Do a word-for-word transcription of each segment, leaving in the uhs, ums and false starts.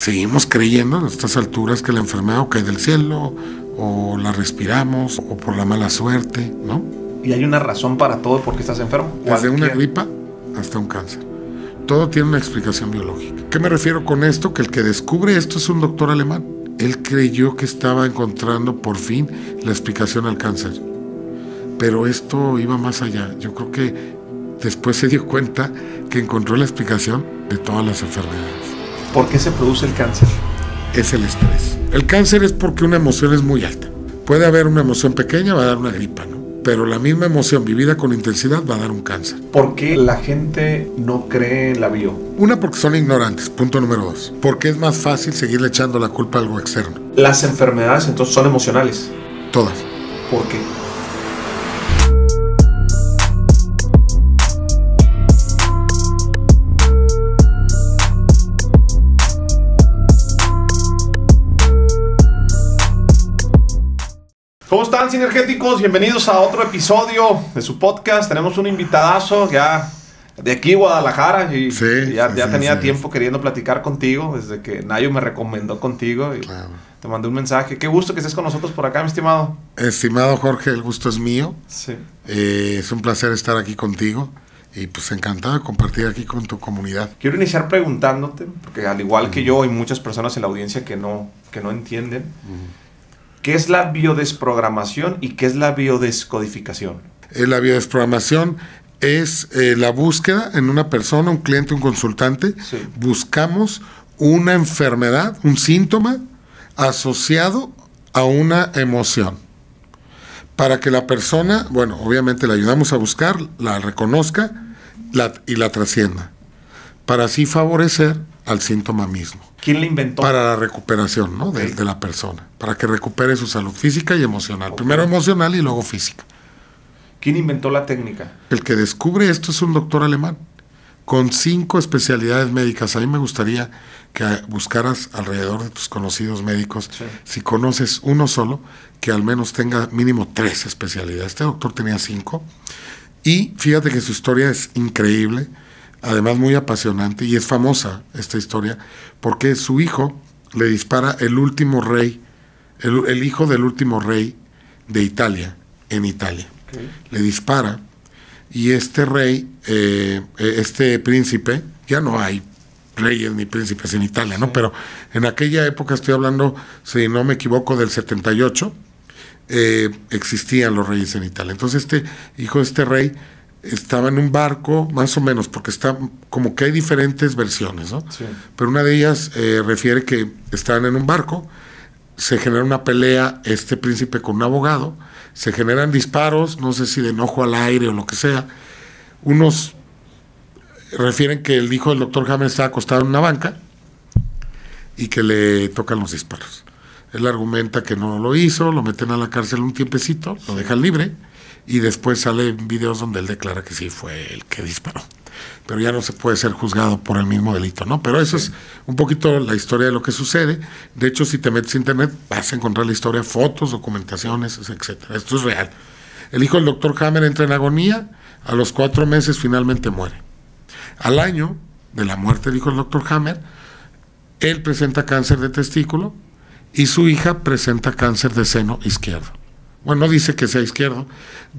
Seguimos creyendo a estas alturas que la enfermedad o cae del cielo, o la respiramos, o por la mala suerte, ¿no? Y hay una razón para todo porque estás enfermo. Desde una gripa hasta un cáncer. Todo tiene una explicación biológica. ¿Qué me refiero con esto? Que el que descubre esto es un doctor alemán. Él creyó que estaba encontrando por fin la explicación al cáncer. Pero esto iba más allá. Yo creo que después se dio cuenta que encontró la explicación de todas las enfermedades. ¿Por qué se produce el cáncer? Es el estrés. El cáncer es porque una emoción es muy alta. Puede haber una emoción pequeña, va a dar una gripa, ¿no? Pero la misma emoción vivida con intensidad va a dar un cáncer. ¿Por qué la gente no cree en la bio? Una, porque son ignorantes, punto número dos. Porque es más fácil seguirle echando la culpa a algo externo. ¿Las enfermedades entonces son emocionales? Todas. ¿Por qué? ¿Cómo están, sinergéticos? Bienvenidos a otro episodio de su podcast. Tenemos un invitadazo ya de aquí, Guadalajara. Y sí, ya, sí, ya tenía sí, tiempo sí. queriendo platicar contigo desde que Nayo me recomendó contigo. Y claro. Te mandé un mensaje. Qué gusto que estés con nosotros por acá, mi estimado. Estimado Jorge, el gusto es mío. Sí. Eh, es un placer estar aquí contigo. Y pues encantado de compartir aquí con tu comunidad. Quiero iniciar preguntándote, porque al igual uh-huh. que yo, hay muchas personas en la audiencia que no, que no entienden. Uh-huh. ¿Qué es la biodesprogramación y qué es la biodescodificación? La biodesprogramación es eh, la búsqueda en una persona, un cliente, un consultante. Sí. Buscamos una enfermedad, un síntoma asociado a una emoción. Para que la persona, bueno, obviamente la ayudamos a buscar, la reconozca la, y la trascienda. Para así favorecer al síntoma mismo. ¿Quién le inventó? Para la recuperación, ¿no? Okay. de, de la persona, para que recupere su salud física y emocional. Okay. Primero emocional y luego física. ¿Quién inventó la técnica? El que descubre esto es un doctor alemán, con cinco especialidades médicas. A mí me gustaría que buscaras alrededor de tus conocidos médicos, sí. si conoces uno solo, que al menos tenga mínimo tres especialidades. Este doctor tenía cinco, y fíjate que su historia es increíble. Además muy apasionante, y es famosa esta historia porque su hijo le dispara el último rey, el, el hijo del último rey de Italia, en Italia. Okay. Le dispara, y este rey, eh, este príncipe, ya no hay reyes ni príncipes en Italia, ¿no? Okay. Pero en aquella época, estoy hablando, si no me equivoco, del setenta y ocho, eh, existían los reyes en Italia. Entonces este hijo de este rey estaba en un barco, más o menos, porque está como que hay diferentes versiones, ¿no? Sí. Pero una de ellas eh, refiere que estaban en un barco, se genera una pelea este príncipe con un abogado, se generan disparos, no sé si de enojo al aire o lo que sea. Unos refieren que el hijo del doctor Hamer está acostado en una banca y que le tocan los disparos. Él argumenta que no lo hizo, lo meten a la cárcel un tiempecito, lo dejan libre. Y después salen videos donde él declara que sí fue el que disparó. Pero ya no se puede ser juzgado por el mismo delito, ¿no? Pero eso sí. es un poquito la historia de lo que sucede. De hecho, si te metes a internet, vas a encontrar la historia, fotos, documentaciones, etcétera. Esto es real. El hijo del doctor Hamer entra en agonía. A los cuatro meses finalmente muere. Al año de la muerte del hijo del doctor Hamer, él presenta cáncer de testículo y su hija presenta cáncer de seno izquierdo. Bueno, no dice que sea izquierdo,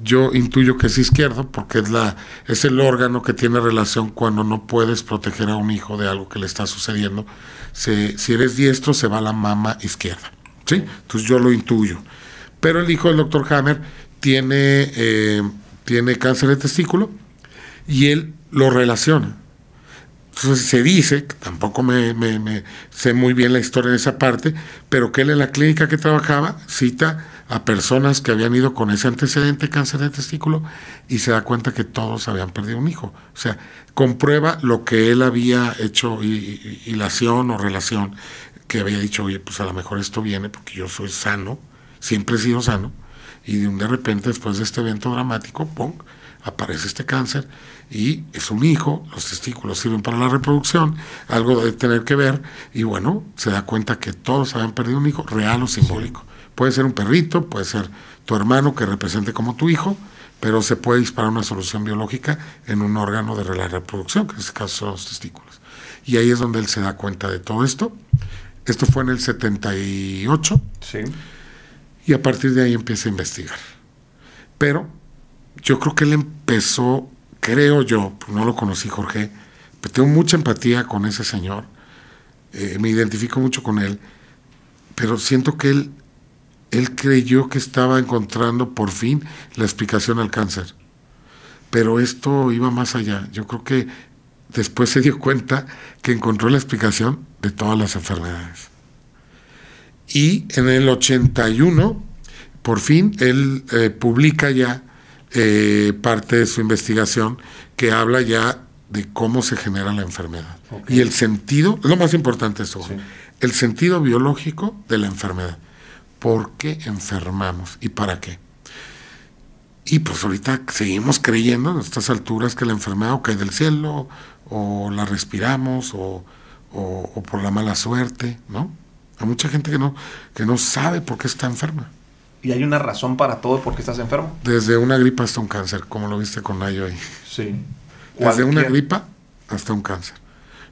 yo intuyo que es izquierdo porque es, la, es el órgano que tiene relación cuando no puedes proteger a un hijo de algo que le está sucediendo. Se, si eres diestro, se va a la mama izquierda, ¿sí? Entonces yo lo intuyo. Pero el hijo del doctor Hamer tiene, eh, tiene cáncer de testículo y él lo relaciona. Entonces se dice, que tampoco me, me, me sé muy bien la historia de esa parte, pero que él en la clínica que trabajaba cita a personas que habían ido con ese antecedente cáncer de testículo y se da cuenta que todos habían perdido un hijo. O sea, comprueba lo que él había hecho, hilación o relación, que había dicho, oye, pues a lo mejor esto viene porque yo soy sano, siempre he sido sano, y de un de repente después de este evento dramático, ¡pum!, aparece este cáncer y es un hijo, los testículos sirven para la reproducción, algo debe tener que ver, y bueno, se da cuenta que todos habían perdido un hijo, real o simbólico. Sí. Puede ser un perrito, puede ser tu hermano que represente como tu hijo, pero se puede disparar una solución biológica en un órgano de la reproducción, que en este caso son los testículos. y ahí es donde él se da cuenta de todo esto. Esto fue en el setenta y ocho, sí, y a partir de ahí empieza a investigar. Pero yo creo que él empezó, creo yo, no lo conocí, Jorge, pero tengo mucha empatía con ese señor, eh, me identifico mucho con él, pero siento que él, él creyó que estaba encontrando por fin la explicación al cáncer. Pero esto iba más allá. Yo creo que después se dio cuenta que encontró la explicación de todas las enfermedades. Y en el ochenta y uno, por fin, él eh, publica ya eh, parte de su investigación que habla ya de cómo se genera la enfermedad. Okay. Y el sentido, lo más importante es eso, sí, el sentido biológico de la enfermedad. ¿Por qué enfermamos y para qué? Y pues ahorita seguimos creyendo a estas alturas que la enfermedad o cae del cielo, o la respiramos, o, o, o por la mala suerte, ¿no? Hay mucha gente que no, que no sabe por qué está enferma. ¿Y hay una razón para todo por qué estás enfermo? Desde una gripa hasta un cáncer, como lo viste con Nayo ahí. Sí. Desde una gripa hasta un cáncer.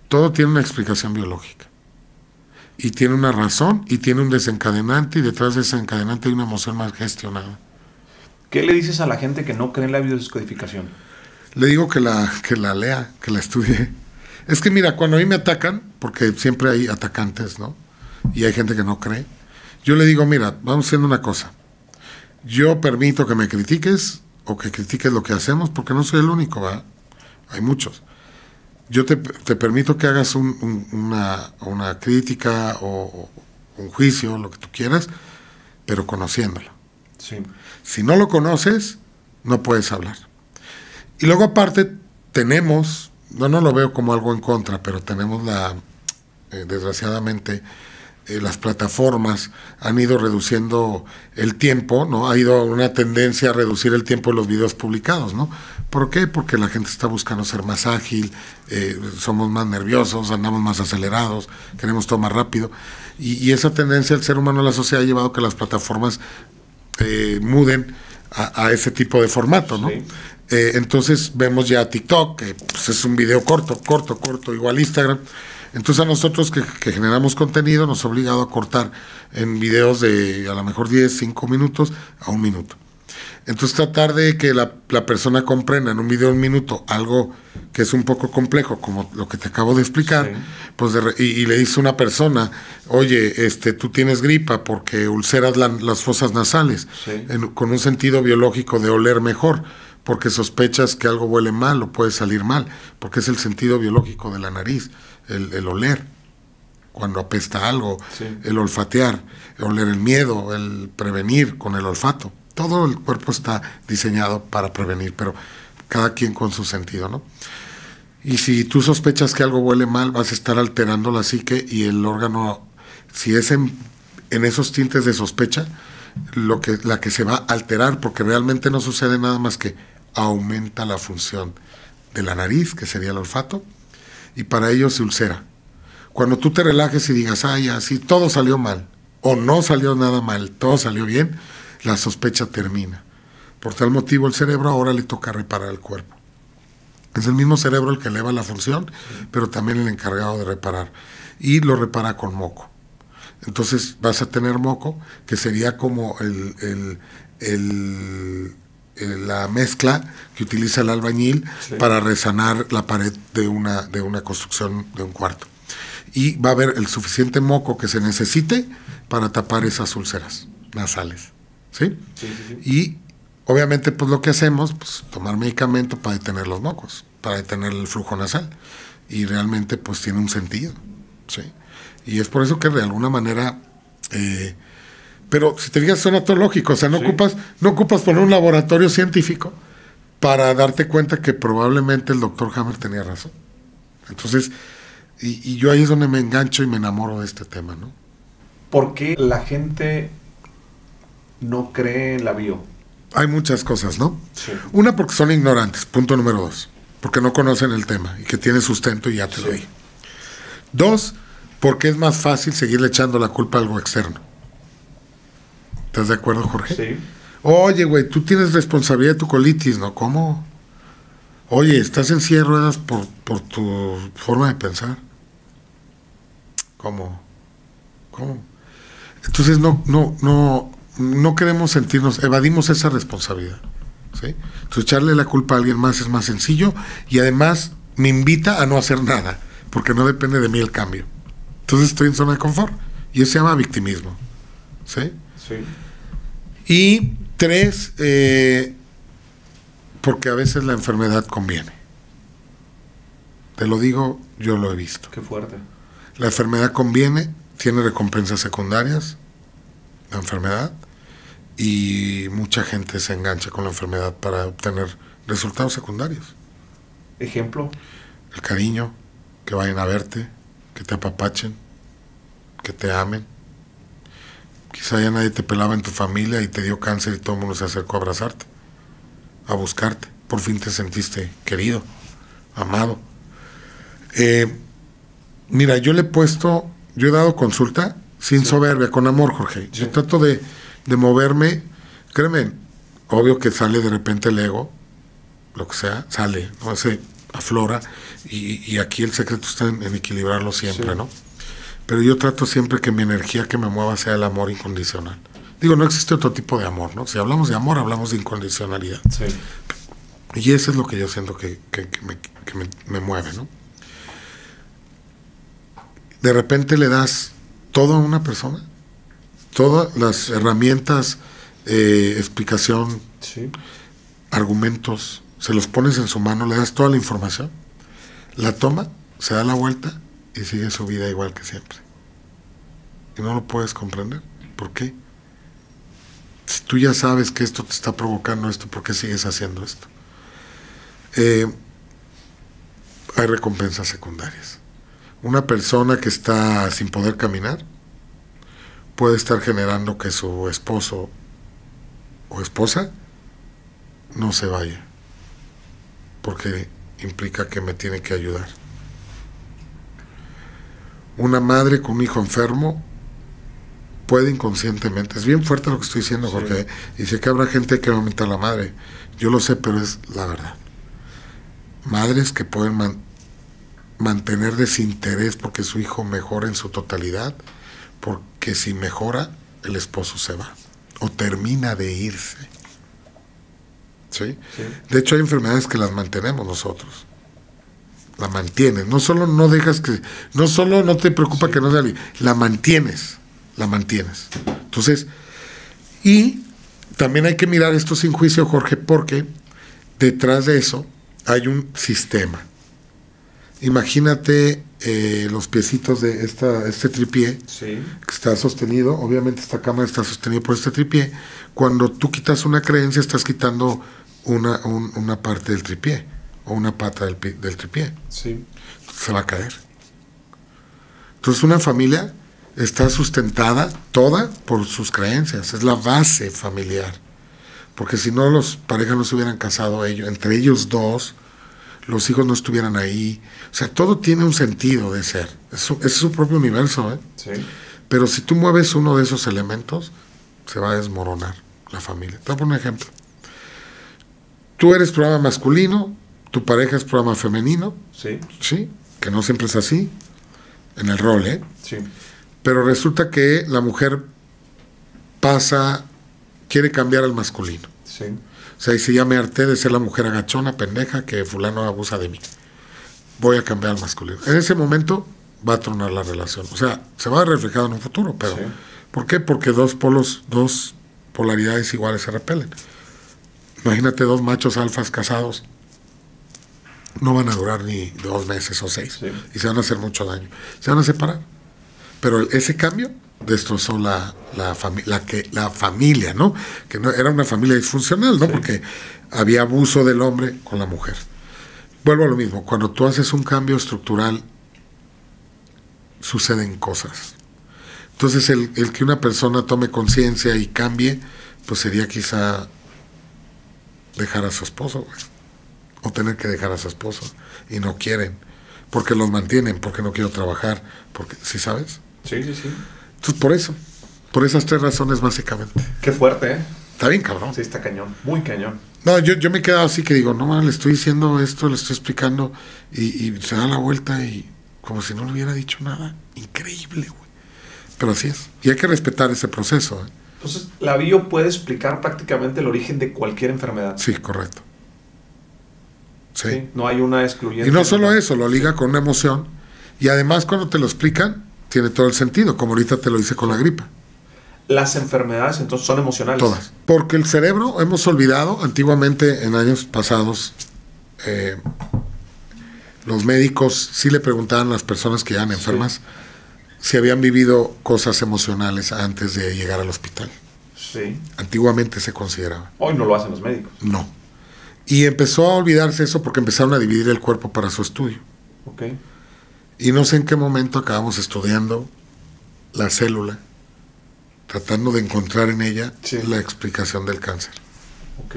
Todo tiene una explicación biológica. Y tiene una razón, y tiene un desencadenante, y detrás de ese desencadenante hay una emoción mal gestionada. ¿Qué le dices a la gente que no cree en la biodescodificación? Le digo que la, que la lea, que la estudie. Es que mira, cuando a mí me atacan, porque siempre hay atacantes, ¿no? Y hay gente que no cree. Yo le digo, mira, vamos haciendo una cosa. Yo permito que me critiques, o que critiques lo que hacemos, porque no soy el único, ¿verdad? Hay muchos. Yo te, te permito que hagas un, un, una, una crítica o, o un juicio, lo que tú quieras, pero conociéndolo. Sí. Si no lo conoces, no puedes hablar. Y luego aparte tenemos, no, no lo veo como algo en contra, pero tenemos la, eh, desgraciadamente, eh, las plataformas han ido reduciendo el tiempo, ¿no? Ha ido una tendencia a reducir el tiempo de los videos publicados, ¿no? ¿Por qué? Porque la gente está buscando ser más ágil, eh, somos más nerviosos, andamos más acelerados, queremos todo más rápido. Y, y esa tendencia del ser humano a la sociedad ha llevado a que las plataformas Eh, muden a, a ese tipo de formato, ¿no? Sí. Eh, entonces vemos ya TikTok, que pues, es un video corto, corto, corto, igual Instagram. Entonces a nosotros que, que generamos contenido nos ha obligado a cortar en videos de a lo mejor diez, cinco minutos a un minuto. Entonces tratar de que la, la persona comprenda en un video de un minuto algo que es un poco complejo, como lo que te acabo de explicar, sí, pues de, y, y le dice una persona, oye, este, tú tienes gripa porque ulceras la, las fosas nasales, sí, en, con un sentido biológico de oler mejor, porque sospechas que algo huele mal o puede salir mal, porque es el sentido biológico de la nariz, el, el oler cuando apesta algo, sí, el olfatear, el oler el miedo, el prevenir con el olfato. Todo el cuerpo está diseñado para prevenir, pero cada quien con su sentido, ¿no? Y si tú sospechas que algo huele mal, vas a estar alterando la psique y el órgano, si es en, en esos tintes de sospecha, lo que, la que se va a alterar, porque realmente no sucede nada más que aumenta la función de la nariz, que sería el olfato, y para ello se ulcera. Cuando tú te relajes y digas, ay, así todo salió mal, o no salió nada mal, todo salió bien, la sospecha termina. Por tal motivo el cerebro ahora le toca reparar el cuerpo. Es el mismo cerebro el que eleva la función, pero también el encargado de reparar. Y lo repara con moco. Entonces vas a tener moco, que sería como el, el, el, el, la mezcla que utiliza el albañil, sí, para resanar la pared de una, de una construcción de un cuarto. Y va a haber el suficiente moco que se necesite para tapar esas úlceras nasales. ¿Sí? Sí, sí, sí. Y obviamente pues lo que hacemos, pues tomar medicamento para detener los mocos, para detener el flujo nasal, y realmente pues tiene un sentido, ¿sí? Y es por eso que de alguna manera, eh, pero si te fijas suena todo lógico, o sea, no, sí, ocupas, no ocupas poner un laboratorio científico para darte cuenta que probablemente el doctor Hamer tenía razón. Entonces, y, y yo ahí es donde me engancho y me enamoro de este tema, ¿no? ¿Por qué la gente no cree en la bio? Hay muchas cosas, ¿no? Sí. Una, porque son ignorantes, punto número dos. Porque no conocen el tema y que tiene sustento y ya te, sí, lo di. Dos, porque es más fácil seguirle echando la culpa a algo externo. ¿Estás de acuerdo, Jorge? Sí. Oye, güey, tú tienes responsabilidad de tu colitis, ¿no? ¿Cómo? Oye, estás en silla de ruedas por, por tu forma de pensar. ¿Cómo? ¿Cómo? Entonces no, no, no, no queremos sentirnos, evadimos esa responsabilidad, ¿sí? Entonces echarle la culpa a alguien más es más sencillo y además me invita a no hacer nada, porque no depende de mí el cambio. Entonces estoy en zona de confort y eso se llama victimismo, ¿sí? Sí. Y tres, eh, porque a veces la enfermedad conviene. Te lo digo, yo lo he visto. Qué fuerte. La enfermedad conviene, tiene recompensas secundarias, la enfermedad, y mucha gente se engancha con la enfermedad para obtener resultados secundarios. ¿Ejemplo? El cariño, que vayan a verte, que te apapachen, que te amen. Quizá ya nadie te pelaba en tu familia y te dio cáncer y todo el mundo se acercó a abrazarte, a buscarte. Por fin te sentiste querido, amado. Eh, mira, yo le he puesto, yo he dado consulta sin sí. soberbia, con amor, Jorge. Sí. Yo trato de, de moverme, créeme, obvio que sale de repente el ego, lo que sea, sale, no se aflora, y, y aquí el secreto está en, en equilibrarlo siempre, sí. ¿no? Pero yo trato siempre que mi energía que me mueva sea el amor incondicional. Digo, no existe otro tipo de amor, ¿no? Si hablamos de amor, hablamos de incondicionalidad. Sí. Y eso es lo que yo siento que, que, que, me, que me, me mueve, ¿no? De repente le das todo a una persona, todas las herramientas, eh, explicación, sí. argumentos, se los pones en su mano, le das toda la información, la toma, se da la vuelta y sigue su vida igual que siempre. Y no lo puedes comprender. ¿Por qué? Si tú ya sabes que esto te está provocando esto, ¿por qué sigues haciendo esto? Eh, hay recompensas secundarias. Una persona que está sin poder caminar puede estar generando que su esposo o esposa no se vaya, porque implica que me tiene que ayudar. Una madre con un hijo enfermo puede inconscientemente, es bien fuerte lo que estoy diciendo, Jorge, sí. y sé que habrá gente que va a aumentar a la madre, yo lo sé, pero es la verdad. Madres que pueden mantener mantener desinterés porque su hijo mejora en su totalidad, porque si mejora, el esposo se va, o termina de irse. ¿Sí? Sí. De hecho, hay enfermedades que las mantenemos nosotros. La mantienes. No solo no dejas que... No solo no te preocupa sí. que no sea... La mantienes. La mantienes. Entonces, y también hay que mirar esto sin juicio, Jorge, porque detrás de eso hay un sistema. Imagínate eh, los piecitos de esta, este tripié sí. que está sostenido, obviamente esta cámara está sostenida por este tripié. Cuando tú quitas una creencia, estás quitando una, un, una parte del tripié o una pata del, del tripié. Sí. Se va a caer. Entonces una familia está sustentada toda por sus creencias, es la base familiar, porque si no los parejas no se hubieran casado ellos, entre ellos dos, los hijos no estuvieran ahí. O sea, todo tiene un sentido de ser. Es su, es su propio universo, ¿eh? Sí. Pero si tú mueves uno de esos elementos, se va a desmoronar la familia. Te voy a poner un ejemplo. Tú eres programa masculino, tu pareja es programa femenino. Sí. Sí, que no siempre es así, en el rol, ¿eh? Sí. Pero resulta que la mujer pasa, quiere cambiar al masculino. Sí. O sea, y si ya me harté de ser la mujer agachona, pendeja, que fulano abusa de mí, voy a cambiar al masculino. En ese momento va a tronar la relación. O sea, se va a reflejar en un futuro, pero... Sí. ¿Por qué? Porque dos polos, dos polaridades iguales se repelen. Imagínate dos machos alfas casados. No van a durar ni dos meses o seis. Sí. Y se van a hacer mucho daño. Se van a separar. Pero ese cambio destrozó la, la, fami la, que, la familia, ¿no? Que no, era una familia disfuncional, ¿no? Sí. Porque había abuso del hombre con la mujer. Vuelvo a lo mismo, cuando tú haces un cambio estructural, suceden cosas. Entonces, el, el que una persona tome conciencia y cambie, pues sería quizá dejar a su esposo, güey. O tener que dejar a su esposo, y no quieren, porque los mantienen, porque no quiero trabajar, porque, ¿sí sabes? Sí, sí, sí. Entonces, por eso, por esas tres razones básicamente. Qué fuerte, ¿eh? Está bien, cabrón. Sí, está cañón, muy cañón. No, yo, yo me he quedado así que digo, no, man, le estoy diciendo esto, le estoy explicando, y, y se da la vuelta y como si no le hubiera dicho nada. Increíble, güey. Pero así es. Y hay que respetar ese proceso, ¿eh? Entonces, la bio puede explicar prácticamente el origen de cualquier enfermedad. Sí, correcto. Sí. Sí, no hay una excluyente. Y no solo eso, lo liga con una emoción. Y además, cuando te lo explican, tiene todo el sentido, como ahorita te lo hice con la gripa. Las enfermedades, entonces, son emocionales. Todas. Porque el cerebro, hemos olvidado, antiguamente, en años pasados, eh, los médicos sí le preguntaban a las personas que eran enfermas, sí, si habían vivido cosas emocionales antes de llegar al hospital. Sí. Antiguamente se consideraba. Hoy no lo hacen los médicos. No. Y empezó a olvidarse eso porque empezaron a dividir el cuerpo para su estudio. Ok. Y no sé en qué momento acabamos estudiando la célula, tratando de encontrar en ella, sí, la explicación del cáncer. Ok.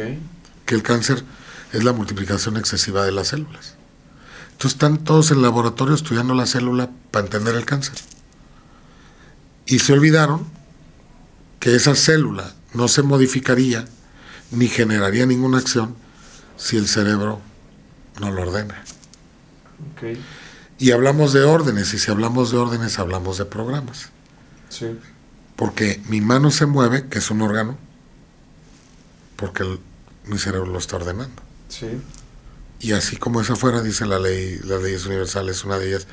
Que el cáncer es la multiplicación excesiva de las células. Entonces están todos en el laboratorio estudiando la célula para entender el cáncer. Y se olvidaron que esa célula no se modificaría ni generaría ninguna acción si el cerebro no lo ordena. Okay. Y hablamos de órdenes, y si hablamos de órdenes, hablamos de programas. Sí. Porque mi mano se mueve, que es un órgano, porque el, mi cerebro lo está ordenando. Sí. Y así como es afuera, dice la ley, las leyes universales, una de ellas,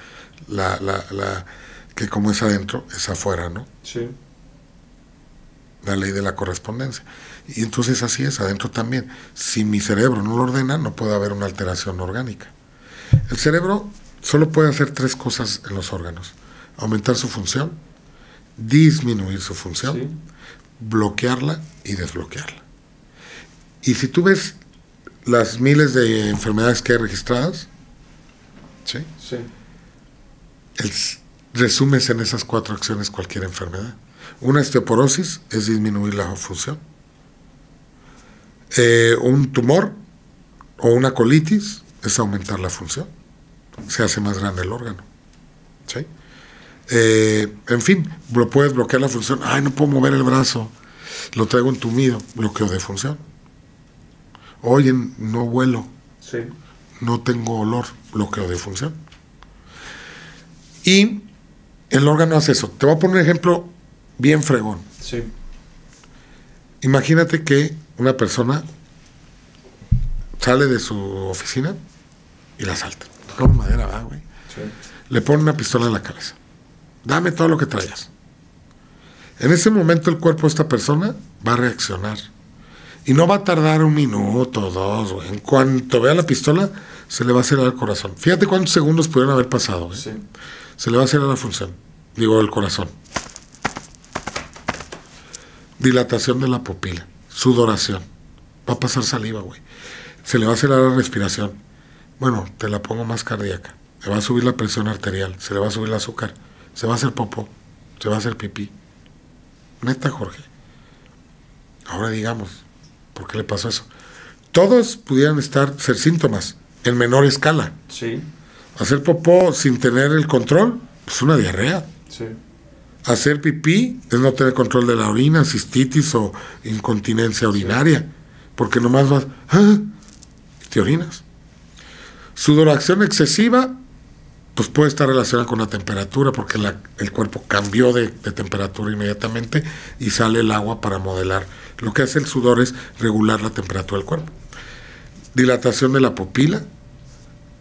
la... la, la que como es adentro, es afuera, ¿no? Sí. La ley de la correspondencia. Y entonces así es, adentro también. Si mi cerebro no lo ordena, no puede haber una alteración orgánica. El cerebro solo puede hacer tres cosas en los órganos. Aumentar su función, disminuir su función, sí, bloquearla y desbloquearla. Y si tú ves las miles de enfermedades que hay registradas, ¿sí? Sí. El resumes en esas cuatro acciones cualquier enfermedad. Una osteoporosis es disminuir la función. Eh, un tumor o una colitis es aumentar la función. Se hace más grande el órgano. ¿Sí? Eh, en fin, lo puedes bloquear la función. Ay, no puedo mover el brazo. Lo traigo entumido. Bloqueo de función. Oye, no vuelo. Sí. No tengo olor. Bloqueo de función. Y el órgano hace eso. Te voy a poner un ejemplo bien fregón. Sí. Imagínate que una persona sale de su oficina y la asaltan. Con madera va, güey. Sí. Le ponen una pistola en la cabeza. Dame todo lo que traigas. En ese momento el cuerpo de esta persona va a reaccionar. Y no va a tardar un minuto, dos, güey. En cuanto vea la pistola, se le va a acelerar el corazón. Fíjate cuántos segundos pudieron haber pasado, güey. Sí. Se le va a hacer a la función, digo, el corazón. Dilatación de la pupila, sudoración. Va a pasar saliva, güey. Se le va a hacer a la respiración. Bueno, te la pongo más cardíaca. Le va a subir la presión arterial, se le va a subir el azúcar, se va a hacer popó, se va a hacer pipí. Neta, Jorge. Ahora digamos, ¿por qué le pasó eso? Todos pudieran estar, ser síntomas, en menor escala. Sí. Hacer popó sin tener el control, pues una diarrea. Sí. Hacer pipí es no tener control de la orina, cistitis o incontinencia urinaria. Sí. Porque nomás vas, ¡ah!, te orinas. Sudoración excesiva, pues puede estar relacionada con la temperatura, porque la, el cuerpo cambió de, de temperatura inmediatamente y sale el agua para modelar. Lo que hace el sudor es regular la temperatura del cuerpo. Dilatación de la pupila,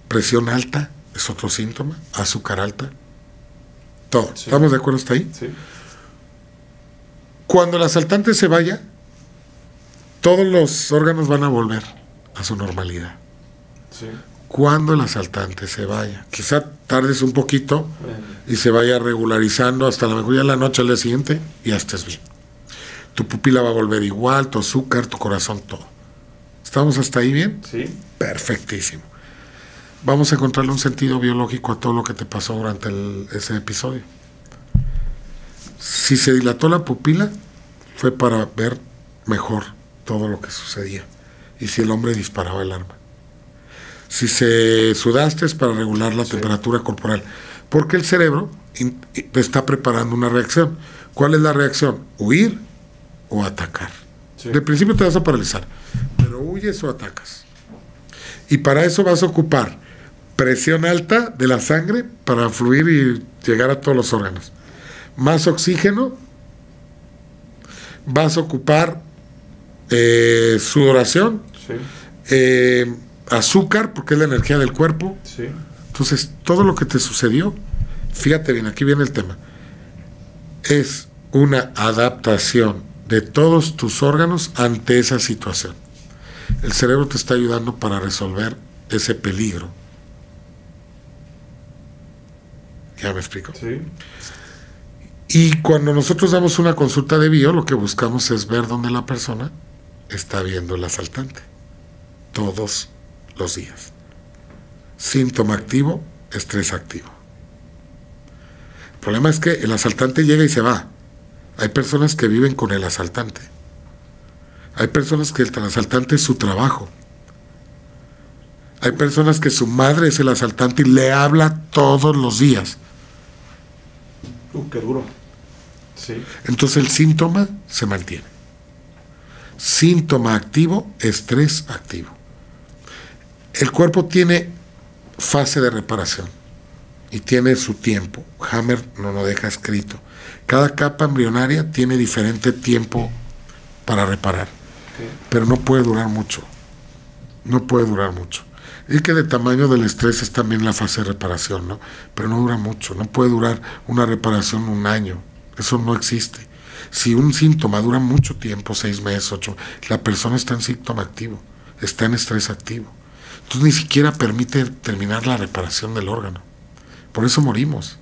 presión alta, es otro síntoma, azúcar alta, todo. Sí. ¿Estamos de acuerdo hasta ahí? Sí. Cuando el asaltante se vaya, todos los órganos van a volver a su normalidad. Sí. Cuando el asaltante se vaya, quizá tardes un poquito, bien, y se vaya regularizando hasta la mayoría de la noche al día siguiente, y ya estés bien. Tu pupila va a volver igual, tu azúcar, tu corazón, todo. ¿Estamos hasta ahí bien? Sí. Perfectísimo. Vamos a encontrarle un sentido biológico a todo lo que te pasó durante el, ese episodio. Si se dilató la pupila, fue para ver mejor todo lo que sucedía. Y si el hombre disparaba el arma. Si se sudaste, es para regular la, sí, temperatura corporal. Porque el cerebro in, in, está preparando una reacción. ¿Cuál es la reacción? ¿Huir o atacar? Sí. De principio te vas a paralizar, pero huyes o atacas. Y para eso vas a ocupar presión alta de la sangre para fluir y llegar a todos los órganos. Más oxígeno, vas a ocupar eh, sudoración, sí. eh, azúcar, porque es la energía del cuerpo. Sí. Entonces, todo lo que te sucedió, fíjate bien, aquí viene el tema, es una adaptación de todos tus órganos ante esa situación. El cerebro te está ayudando para resolver ese peligro. ¿Ya me explico? Sí. Y cuando nosotros damos una consulta de bio, lo que buscamos es ver dónde la persona está viendo el asaltante. Todos los días. Síntoma activo, estrés activo. El problema es que el asaltante llega y se va. Hay personas que viven con el asaltante. Hay personas que el asaltante es su trabajo. Hay personas que su madre es el asaltante y le habla todos los días. Uh, qué duro. Sí. Entonces el síntoma se mantiene. Síntoma activo, estrés activo. El cuerpo tiene fase de reparación y tiene su tiempo. Hamer no lo deja escrito. Cada capa embrionaria tiene diferente tiempo para reparar. Sí. Pero no puede durar mucho. No puede durar mucho. Y que de tamaño del estrés es también la fase de reparación, ¿no? Pero no dura mucho, no puede durar una reparación un año, eso no existe. Si un síntoma dura mucho tiempo, seis meses, ocho, la persona está en síntoma activo, está en estrés activo. Entonces ni siquiera permite terminar la reparación del órgano. Por eso morimos,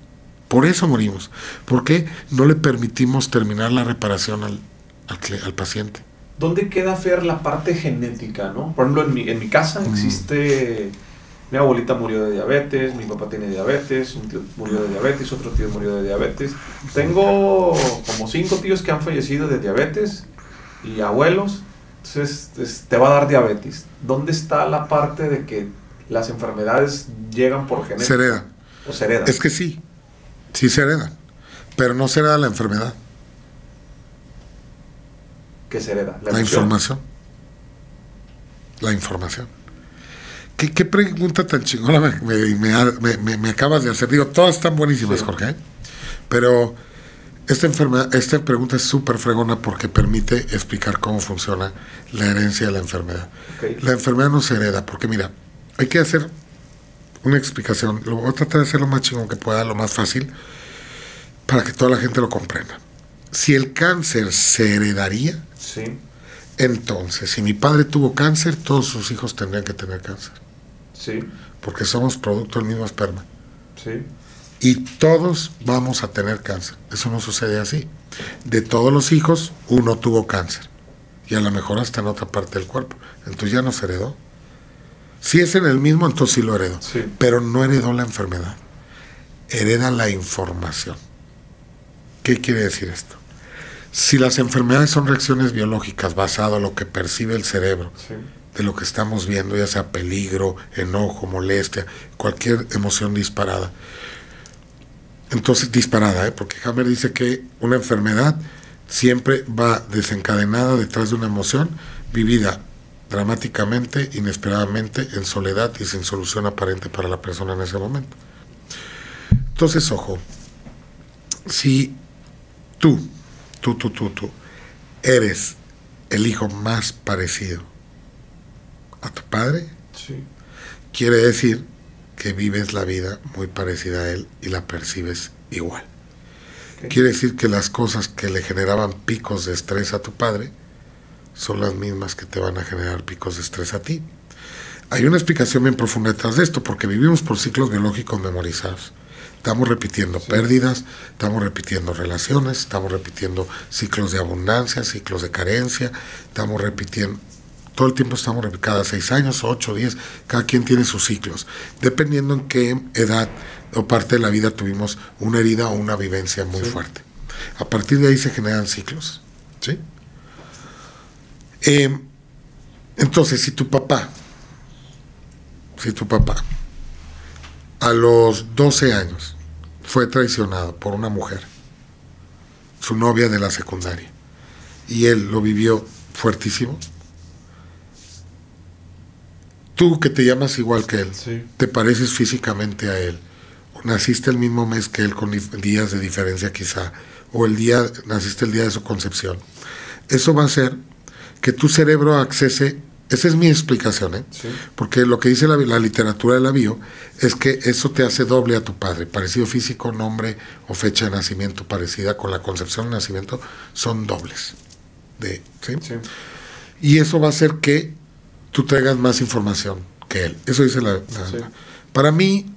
por eso morimos. ¿Por qué no le permitimos terminar la reparación al, al, al paciente? ¿Dónde queda, Fer, la parte genética, no? Por ejemplo, en mi, en mi casa existe... Mm. Mi abuelita murió de diabetes, mi papá tiene diabetes, un tío murió de diabetes, otro tío murió de diabetes. Tengo como cinco tíos que han fallecido de diabetes y abuelos. Entonces, es, te va a dar diabetes. ¿Dónde está la parte de que las enfermedades llegan por genética? Se heredan. ¿O se heredan? Es que sí, sí se heredan, pero no se hereda la enfermedad. Que se hereda, la, la información, la información. ¿Qué, qué pregunta tan chingona me, me, me, me, me acabas de hacer? Digo, todas están buenísimas, sí. Jorge, ¿eh? Pero esta, enferma, esta pregunta es súper fregona porque permite explicar cómo funciona la herencia de la enfermedad. Okay. La enfermedad no se hereda, porque mira, hay que hacer una explicación, lo voy a tratar de hacer lo más chingón que pueda, lo más fácil, para que toda la gente lo comprenda. Si el cáncer se heredaría, sí. Entonces, si mi padre tuvo cáncer, todos sus hijos tendrían que tener cáncer. Sí. Porque somos producto del mismo esperma. Sí. Y todos vamos a tener cáncer. Eso no sucede así. De todos los hijos, uno tuvo cáncer. Y a lo mejor hasta en otra parte del cuerpo. Entonces ya nos heredó. Si es en el mismo, entonces sí lo heredó. Sí. Pero no heredó la enfermedad. Hereda la información. ¿Qué quiere decir esto? Si las enfermedades son reacciones biológicas basado en lo que percibe el cerebro, sí. De lo que estamos viendo, ya sea peligro, enojo, molestia, cualquier emoción disparada. Entonces, disparada, ¿eh? Porque Hamer dice que una enfermedad siempre va desencadenada detrás de una emoción vivida dramáticamente, inesperadamente, en soledad y sin solución aparente para la persona en ese momento. Entonces, ojo, si tú Tú, tú, tú, tú, eres el hijo más parecido a tu padre, sí. Quiere decir que vives la vida muy parecida a él y la percibes igual. Okay. Quiere decir que las cosas que le generaban picos de estrés a tu padre son las mismas que te van a generar picos de estrés a ti. Hay una explicación bien profunda detrás de esto, porque vivimos por ciclos biológicos memorizados. Estamos repitiendo sí. Pérdidas, estamos repitiendo relaciones, estamos repitiendo ciclos de abundancia, ciclos de carencia, estamos repitiendo, todo el tiempo estamos repitiendo, cada seis años, ocho, diez, cada quien tiene sus ciclos, dependiendo en qué edad o parte de la vida tuvimos una herida o una vivencia muy sí. Fuerte. A partir de ahí se generan ciclos, ¿sí? Eh, entonces, si tu papá, si tu papá, a los doce años, fue traicionado por una mujer, su novia de la secundaria, y él lo vivió fuertísimo. Tú que te llamas igual que él, sí. te pareces físicamente a él, o naciste el mismo mes que él con días de diferencia quizá, o el día naciste el día de su concepción, eso va a hacer que tu cerebro accese, esa es mi explicación, ¿eh? Sí. Porque lo que dice la, la literatura de la bio es que eso te hace doble a tu padre, parecido físico, nombre o fecha de nacimiento parecida con la concepción, nacimiento, son dobles. De, ¿sí? Sí. Y eso va a hacer que tú traigas más información que él. Eso dice la... la sí. Para mí,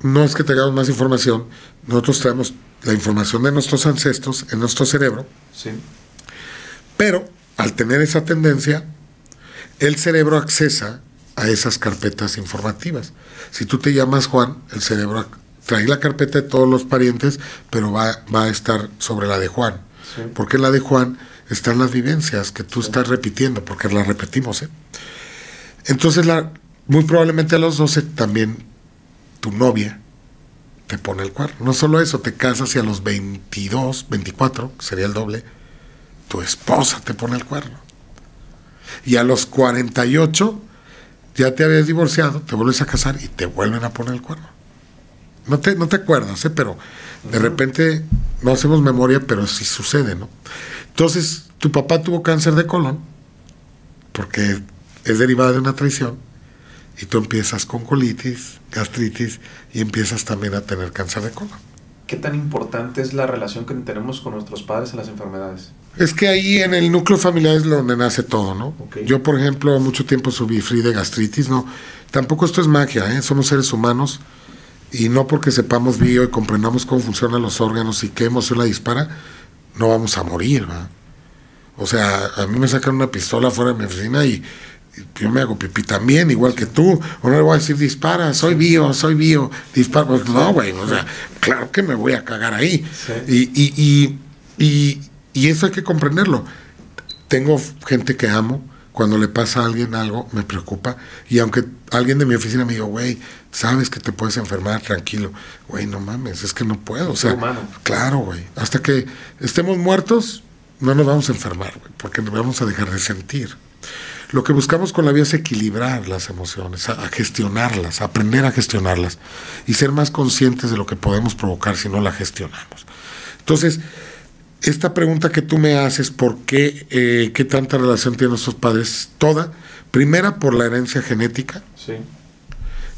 no es que traigamos más información, nosotros traemos la información de nuestros ancestros en nuestro cerebro, sí. pero al tener esa tendencia, el cerebro accesa a esas carpetas informativas. Si tú te llamas Juan, el cerebro trae la carpeta de todos los parientes, pero va, va a estar sobre la de Juan. Sí. Porque en la de Juan están las vivencias que tú sí. estás repitiendo, porque las repetimos, ¿eh? Entonces, la, muy probablemente a los doce también tu novia te pone el cuerno. No solo eso, te casas y a los veintidós, veinticuatro, sería el doble, tu esposa te pone el cuerno. Y a los cuarenta y ocho, ya te habías divorciado, te vuelves a casar y te vuelven a poner el cuerno. No te, no te acuerdas, ¿eh? Pero de repente no hacemos memoria, pero sí sucede, ¿no? Entonces, tu papá tuvo cáncer de colon, porque... es derivada de una traición, y tú empiezas con colitis, gastritis, y empiezas también a tener cáncer de colon. ¿Qué tan importante es la relación que tenemos con nuestros padres en las enfermedades? Es que ahí en el núcleo familiar es donde nace todo, ¿no? Okay. Yo, por ejemplo, mucho tiempo sufrí de gastritis, no, tampoco esto es magia, ¿eh? Somos seres humanos, y no porque sepamos bio y comprendamos cómo funcionan los órganos y qué emoción la dispara, no vamos a morir, ¿verdad? O sea, a mí me sacan una pistola fuera de mi oficina y yo me hago pipí también, igual que tú. O no le voy a decir, dispara, soy bio, soy bio, dispara. Pues no, güey, o sea, claro que me voy a cagar ahí. Sí. Y, y, y, y, y eso hay que comprenderlo. Tengo gente que amo, cuando le pasa a alguien algo, me preocupa. Y aunque alguien de mi oficina me diga, güey, sabes que te puedes enfermar, tranquilo. Güey, no mames, es que no puedo. O sea, humano. Claro, güey. Hasta que estemos muertos, no nos vamos a enfermar, güey, porque nos vamos a dejar de sentir. Lo que buscamos con la vida es equilibrar las emociones, a, a gestionarlas, a aprender a gestionarlas y ser más conscientes de lo que podemos provocar si no la gestionamos. Entonces, esta pregunta que tú me haces, ¿por qué, eh, qué tanta relación tienen nuestros padres? Toda. Primera, por la herencia genética. Sí.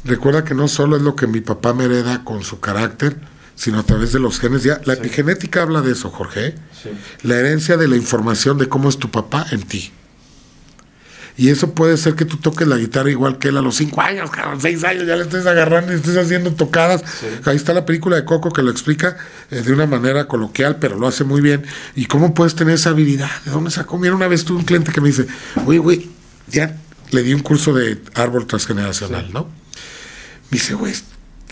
Recuerda que no solo es lo que mi papá me hereda con su carácter, sino a través de los genes. Ya, la sí. epigenética habla de eso, Jorge. Sí. La herencia de la información de cómo es tu papá en ti. Y eso puede ser que tú toques la guitarra igual que él a los cinco años, a los seis años, ya le estés agarrando y estés haciendo tocadas. Sí. Ahí está la película de Coco que lo explica eh, de una manera coloquial, pero lo hace muy bien. ¿Y cómo puedes tener esa habilidad? ¿De dónde sacó? Mira, una vez tuve un cliente que me dice, oye, güey, ya le di un curso de árbol transgeneracional, sí. ¿no? Me dice, güey,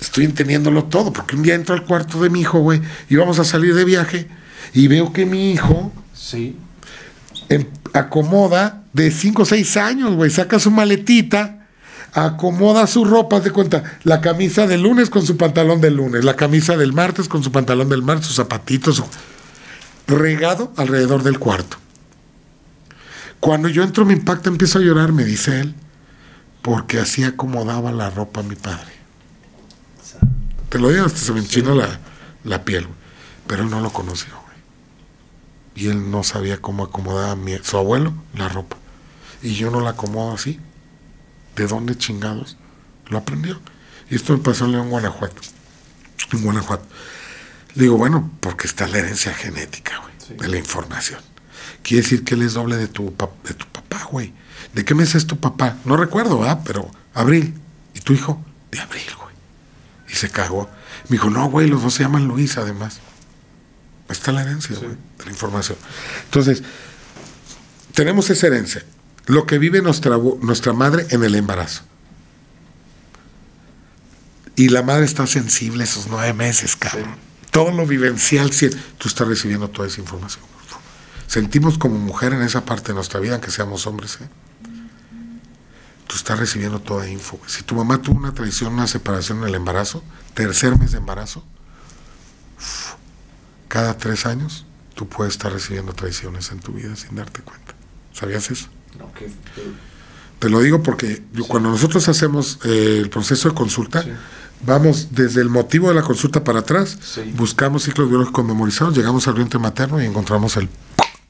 estoy entendiéndolo todo, porque un día entro al cuarto de mi hijo, güey, y vamos a salir de viaje, y veo que mi hijo... sí. En, acomoda de cinco o seis años, güey, saca su maletita, acomoda su ropa, haz de cuenta, la camisa del lunes con su pantalón del lunes, la camisa del martes con su pantalón del martes, sus zapatitos, su... regado alrededor del cuarto. Cuando yo entro, me impacta, empiezo a llorar, me dice él, porque así acomodaba la ropa mi padre. Te lo digo, hasta se me enchina la, la piel, wey. Pero él no lo conoció. Y él no sabía cómo acomodaba a mi, su abuelo la ropa. Y yo no la acomodo así. ¿De dónde chingados lo aprendió? Y esto me pasó en León, Guanajuato. En Guanajuato. Le digo, bueno, porque está la herencia genética, güey. Sí. De la información. Quiere decir que él es doble de tu, de tu papá, güey. ¿De qué mes es tu papá? No recuerdo, ¿verdad? Pero abril. ¿Y tu hijo? De abril, güey. Y se cagó. Me dijo, no, güey, los dos se llaman Luis, además. Está la herencia, sí. wey, la información. Entonces, tenemos esa herencia. Lo que vive nuestra, nuestra madre en el embarazo. Y la madre está sensible esos nueve meses, cabrón. Sí. Todo lo vivencial, sí, tú estás recibiendo toda esa información. Sentimos como mujer en esa parte de nuestra vida, aunque seamos hombres, ¿eh? Tú estás recibiendo toda info. Si tu mamá tuvo una traición, una separación en el embarazo, tercer mes de embarazo, uf, cada tres años tú puedes estar recibiendo traiciones en tu vida sin darte cuenta. ¿Sabías eso? No, que, que... Te lo digo porque sí. cuando nosotros hacemos eh, el proceso de consulta, sí. vamos desde el motivo de la consulta para atrás, sí. buscamos ciclos biológicos memorizados, llegamos al vientre materno y encontramos el,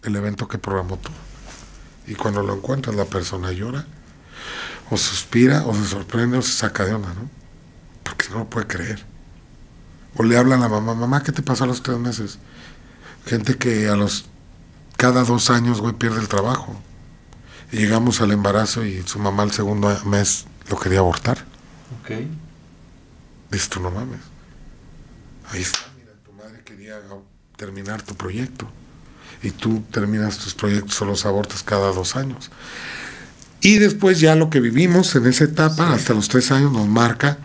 el evento que programó tú. Y cuando lo encuentras, la persona llora, o suspira, o se sorprende, o se saca de onda, ¿no? Porque no lo puede creer. O le habla a la mamá, mamá, ¿qué te pasó a los tres meses? Gente que a los cada dos años, güey, pierde el trabajo. Y llegamos al embarazo y su mamá al segundo mes lo quería abortar. Ok. Dices tú, no mames. Ahí está, mira, tu madre quería terminar tu proyecto. Y tú terminas tus proyectos o los abortas cada dos años. Y después ya lo que vivimos en esa etapa, sí. hasta los tres años, nos marca.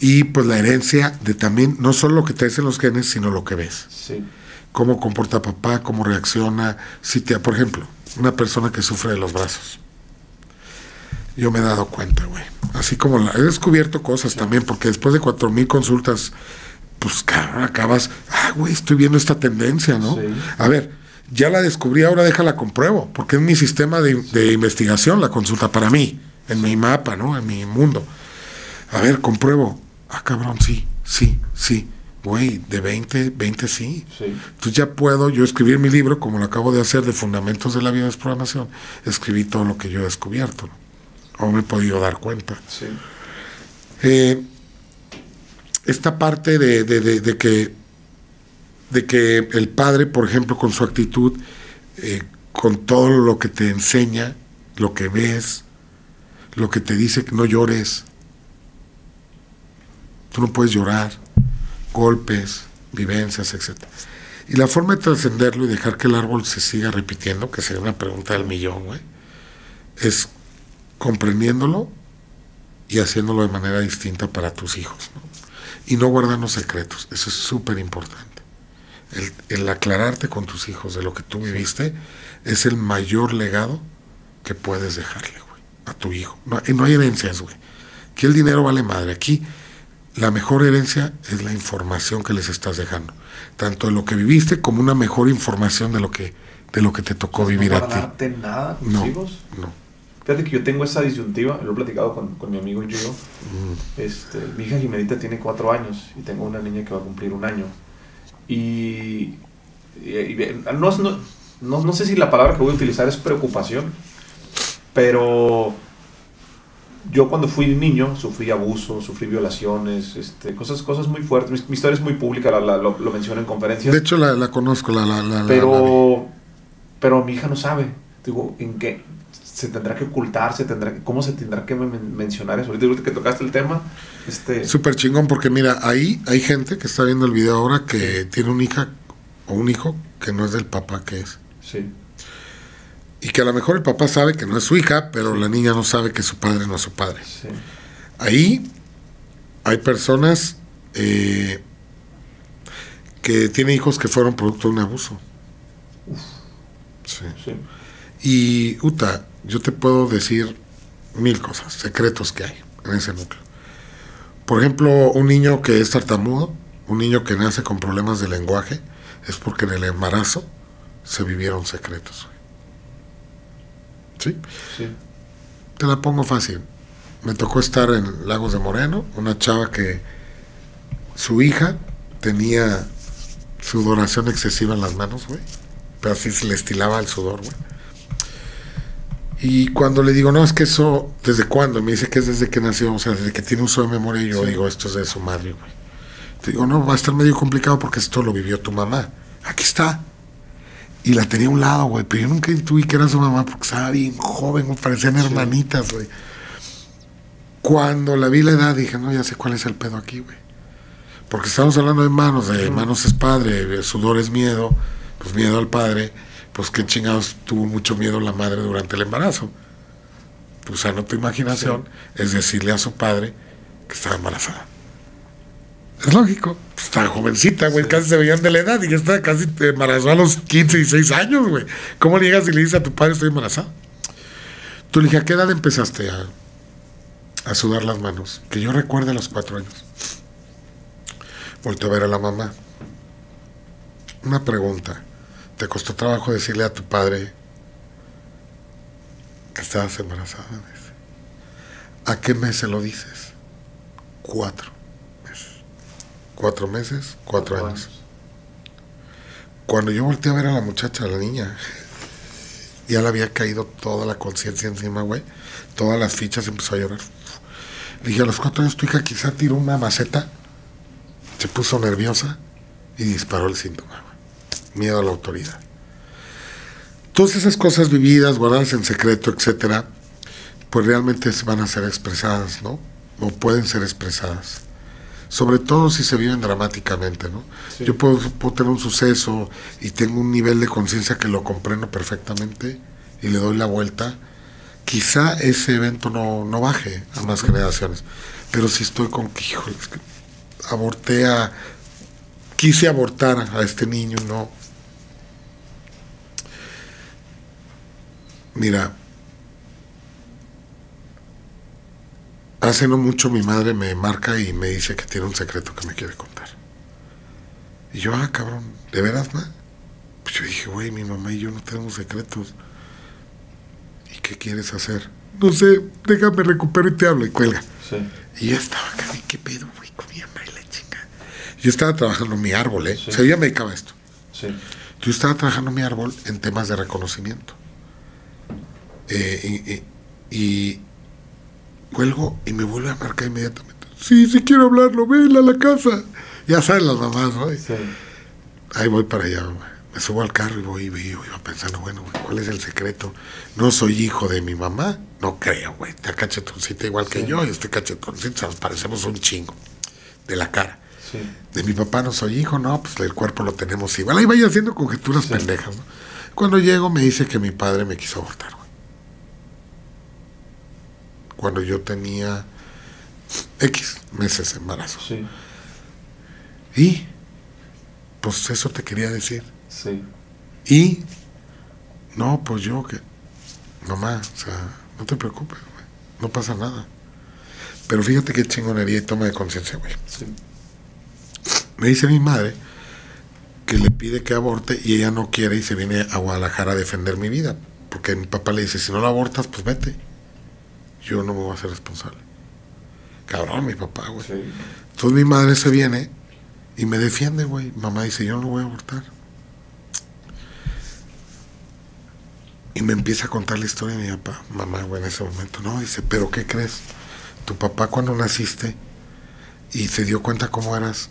Y pues la herencia de también, no solo lo que te dicen los genes, sino lo que ves. Sí. Cómo comporta papá, cómo reacciona. Si te, por ejemplo, una persona que sufre de los brazos. Yo me he dado cuenta, güey. Así como la, he descubierto cosas sí. también, porque después de cuatro mil consultas, pues cabrón, acabas, ah, güey, estoy viendo esta tendencia, ¿no? Sí. A ver, ya la descubrí, ahora déjala compruebo, porque es mi sistema de, de investigación, la consulta para mí, en mi mapa, ¿no? En mi mundo. A ver, compruebo. Ah, cabrón, sí, sí, sí. Güey, de veinte, veinte sí. sí. Entonces ya puedo yo escribir mi libro, como lo acabo de hacer, de Fundamentos de la Biodesprogramación. Escribí todo lo que yo he descubierto, ¿no? O me he podido dar cuenta. Sí. Eh, esta parte de, de, de, de, que, de que el padre, por ejemplo, con su actitud, eh, con todo lo que te enseña, lo que ves, lo que te dice que no llores. Tú no puedes llorar. Golpes, vivencias, etcétera. Y la forma de trascenderlo y dejar que el árbol se siga repitiendo, que sería una pregunta del millón, güey, es comprendiéndolo y haciéndolo de manera distinta para tus hijos, ¿no? Y no guardarnos secretos. Eso es súper importante. El, el aclararte con tus hijos de lo que tú viviste es el mayor legado que puedes dejarle, güey, a tu hijo. No, no hay herencias, güey. Aquí el dinero vale madre. Aquí la mejor herencia es la información que les estás dejando, tanto de lo que viviste como una mejor información de lo que de lo que te tocó o sea, vivir no a ti. ¿No ganarte nada con tus hijos? No. Fíjate que yo tengo esa disyuntiva, lo he platicado con, con mi amigo Yugo. Mm. Este, mi hija Jimenita tiene cuatro años y tengo una niña que va a cumplir un año. Y, y, y no, no, no, no sé si la palabra que voy a utilizar es preocupación, pero yo cuando fui niño sufrí abuso, sufrí violaciones, este, cosas, cosas muy fuertes. Mi, mi historia es muy pública, la, la, lo, lo menciono en conferencias. De hecho la, la conozco, la, la, la, pero, la pero mi hija no sabe. Digo, ¿en qué? ¿Se tendrá que ocultar? ¿Se tendrá que, ¿Cómo se tendrá que men mencionar eso? Ahorita que tocaste el tema. Este... Súper chingón, porque mira, ahí hay gente que está viendo el video ahora que tiene una hija o un hijo que no es del papá que es. Sí. Y que a lo mejor el papá sabe que no es su hija, pero la niña no sabe que su padre no es su padre. Sí. Ahí hay personas eh, que tienen hijos que fueron producto de un abuso. Sí. Sí. Y, Uta, yo te puedo decir mil cosas, secretos que hay en ese núcleo. Por ejemplo, un niño que es tartamudo, un niño que nace con problemas de lenguaje, es porque en el embarazo se vivieron secretos. ¿Sí? Sí. Te la pongo fácil. Me tocó estar en Lagos de Moreno, una chava que su hija tenía sudoración excesiva en las manos, güey, pero así se le estilaba el sudor, güey. Y cuando le digo, no, es que eso, ¿desde cuándo? Me dice que es desde que nació, o sea, desde que tiene uso de memoria. Y yo sí. digo, esto es de su madre, güey. Te digo, no, va a estar medio complicado porque esto lo vivió tu mamá. Aquí está. Y la tenía a un lado, güey, pero yo nunca intuí que era su mamá porque estaba bien joven, parecían sí. hermanitas, güey. Cuando la vi la edad dije, no, ya sé cuál es el pedo aquí, güey. Porque estamos hablando de manos, de manos es padre, sudor es miedo, pues miedo al padre, pues qué chingados tuvo mucho miedo la madre durante el embarazo. Pues usando tu imaginación sí. es decirle a su padre que estaba embarazada. Es lógico, está jovencita, güey, sí. casi se veían de la edad y ya está casi embarazada a los quince, dieciséis años, güey. ¿Cómo le llegas y le dices a tu padre estoy embarazada? Tú le dije, ¿a qué edad empezaste a, a sudar las manos? Que yo recuerde a los cuatro años. Volteo a ver a la mamá. Una pregunta, ¿te costó trabajo decirle a tu padre que estabas embarazada, me dice. ¿A qué mes se lo dices? Cuatro meses. Cuatro meses, cuatro, cuatro años. años. Cuando yo volteé a ver a la muchacha, a la niña, ya le había caído toda la conciencia encima, güey. Todas las fichas, empezó a llorar. Le dije, a los cuatro años tu hija quizá tiró una maceta, se puso nerviosa y disparó el síntoma, güey. Miedo a la autoridad. Todas esas cosas vividas, guardadas en secreto, etcétera, pues realmente van a ser expresadas, ¿no? O pueden ser expresadas. Sobre todo si se viven dramáticamente, ¿no? Sí. Yo puedo, puedo tener un suceso y tengo un nivel de conciencia que lo comprendo perfectamente y le doy la vuelta. Quizá ese evento no, no baje a más generaciones. Pero si estoy con que, híjole, es que aborté a... quise abortar a este niño, no. Mira... hace no mucho mi madre me marca y me dice que tiene un secreto que me quiere contar. Y yo, ah, cabrón, ¿de veras, ma? Pues yo dije, güey, mi mamá y yo no tenemos secretos. ¿Y qué quieres hacer? No sé, déjame recupero y te hablo. Y cuelga. Sí. Y yo estaba acá, ¿qué pedo, güey? Comía la chinga. Yo estaba trabajando mi árbol, ¿eh? Sí. O sea, ella me dedicaba a esto. Sí. Yo estaba trabajando mi árbol en temas de reconocimiento. Eh, y... y, y cuelgo y me vuelve a marcar inmediatamente. Sí, sí quiero hablarlo, ven a la casa. Ya saben las mamás, ¿no? Sí. Ahí voy para allá, mamá. Me subo al carro y voy y veo. Iba pensando, bueno, güey, ¿cuál es el secreto? No soy hijo de mi mamá. No creo, güey. Está cachetoncita igual sí. que yo. Y este cachetoncito, nos parecemos un chingo. De la cara. Sí. De mi papá no soy hijo, no, pues el cuerpo lo tenemos igual. Ahí vaya haciendo conjeturas sí. pendejas, ¿no? Cuando llego me dice que mi padre me quiso abortar, güey. Cuando yo tenía X meses de embarazo. Sí. Y, pues eso te quería decir. Sí. Y, no, pues yo que, mamá, o sea, no te preocupes, güey, no pasa nada. Pero fíjate qué chingonería y toma de conciencia, güey. Sí. Me dice mi madre que le pide que aborte y ella no quiere y se viene a Guadalajara a defender mi vida. Porque mi papá le dice, si no lo abortas, pues vete. Yo no me voy a hacer responsable. Cabrón, mi papá, güey. Sí. Entonces mi madre se viene y me defiende, güey. Mamá dice, yo no lo voy a abortar. Y me empieza a contar la historia de mi papá. Mamá, güey, en ese momento. No, dice, ¿pero qué crees? Tu papá cuando naciste y se dio cuenta cómo eras,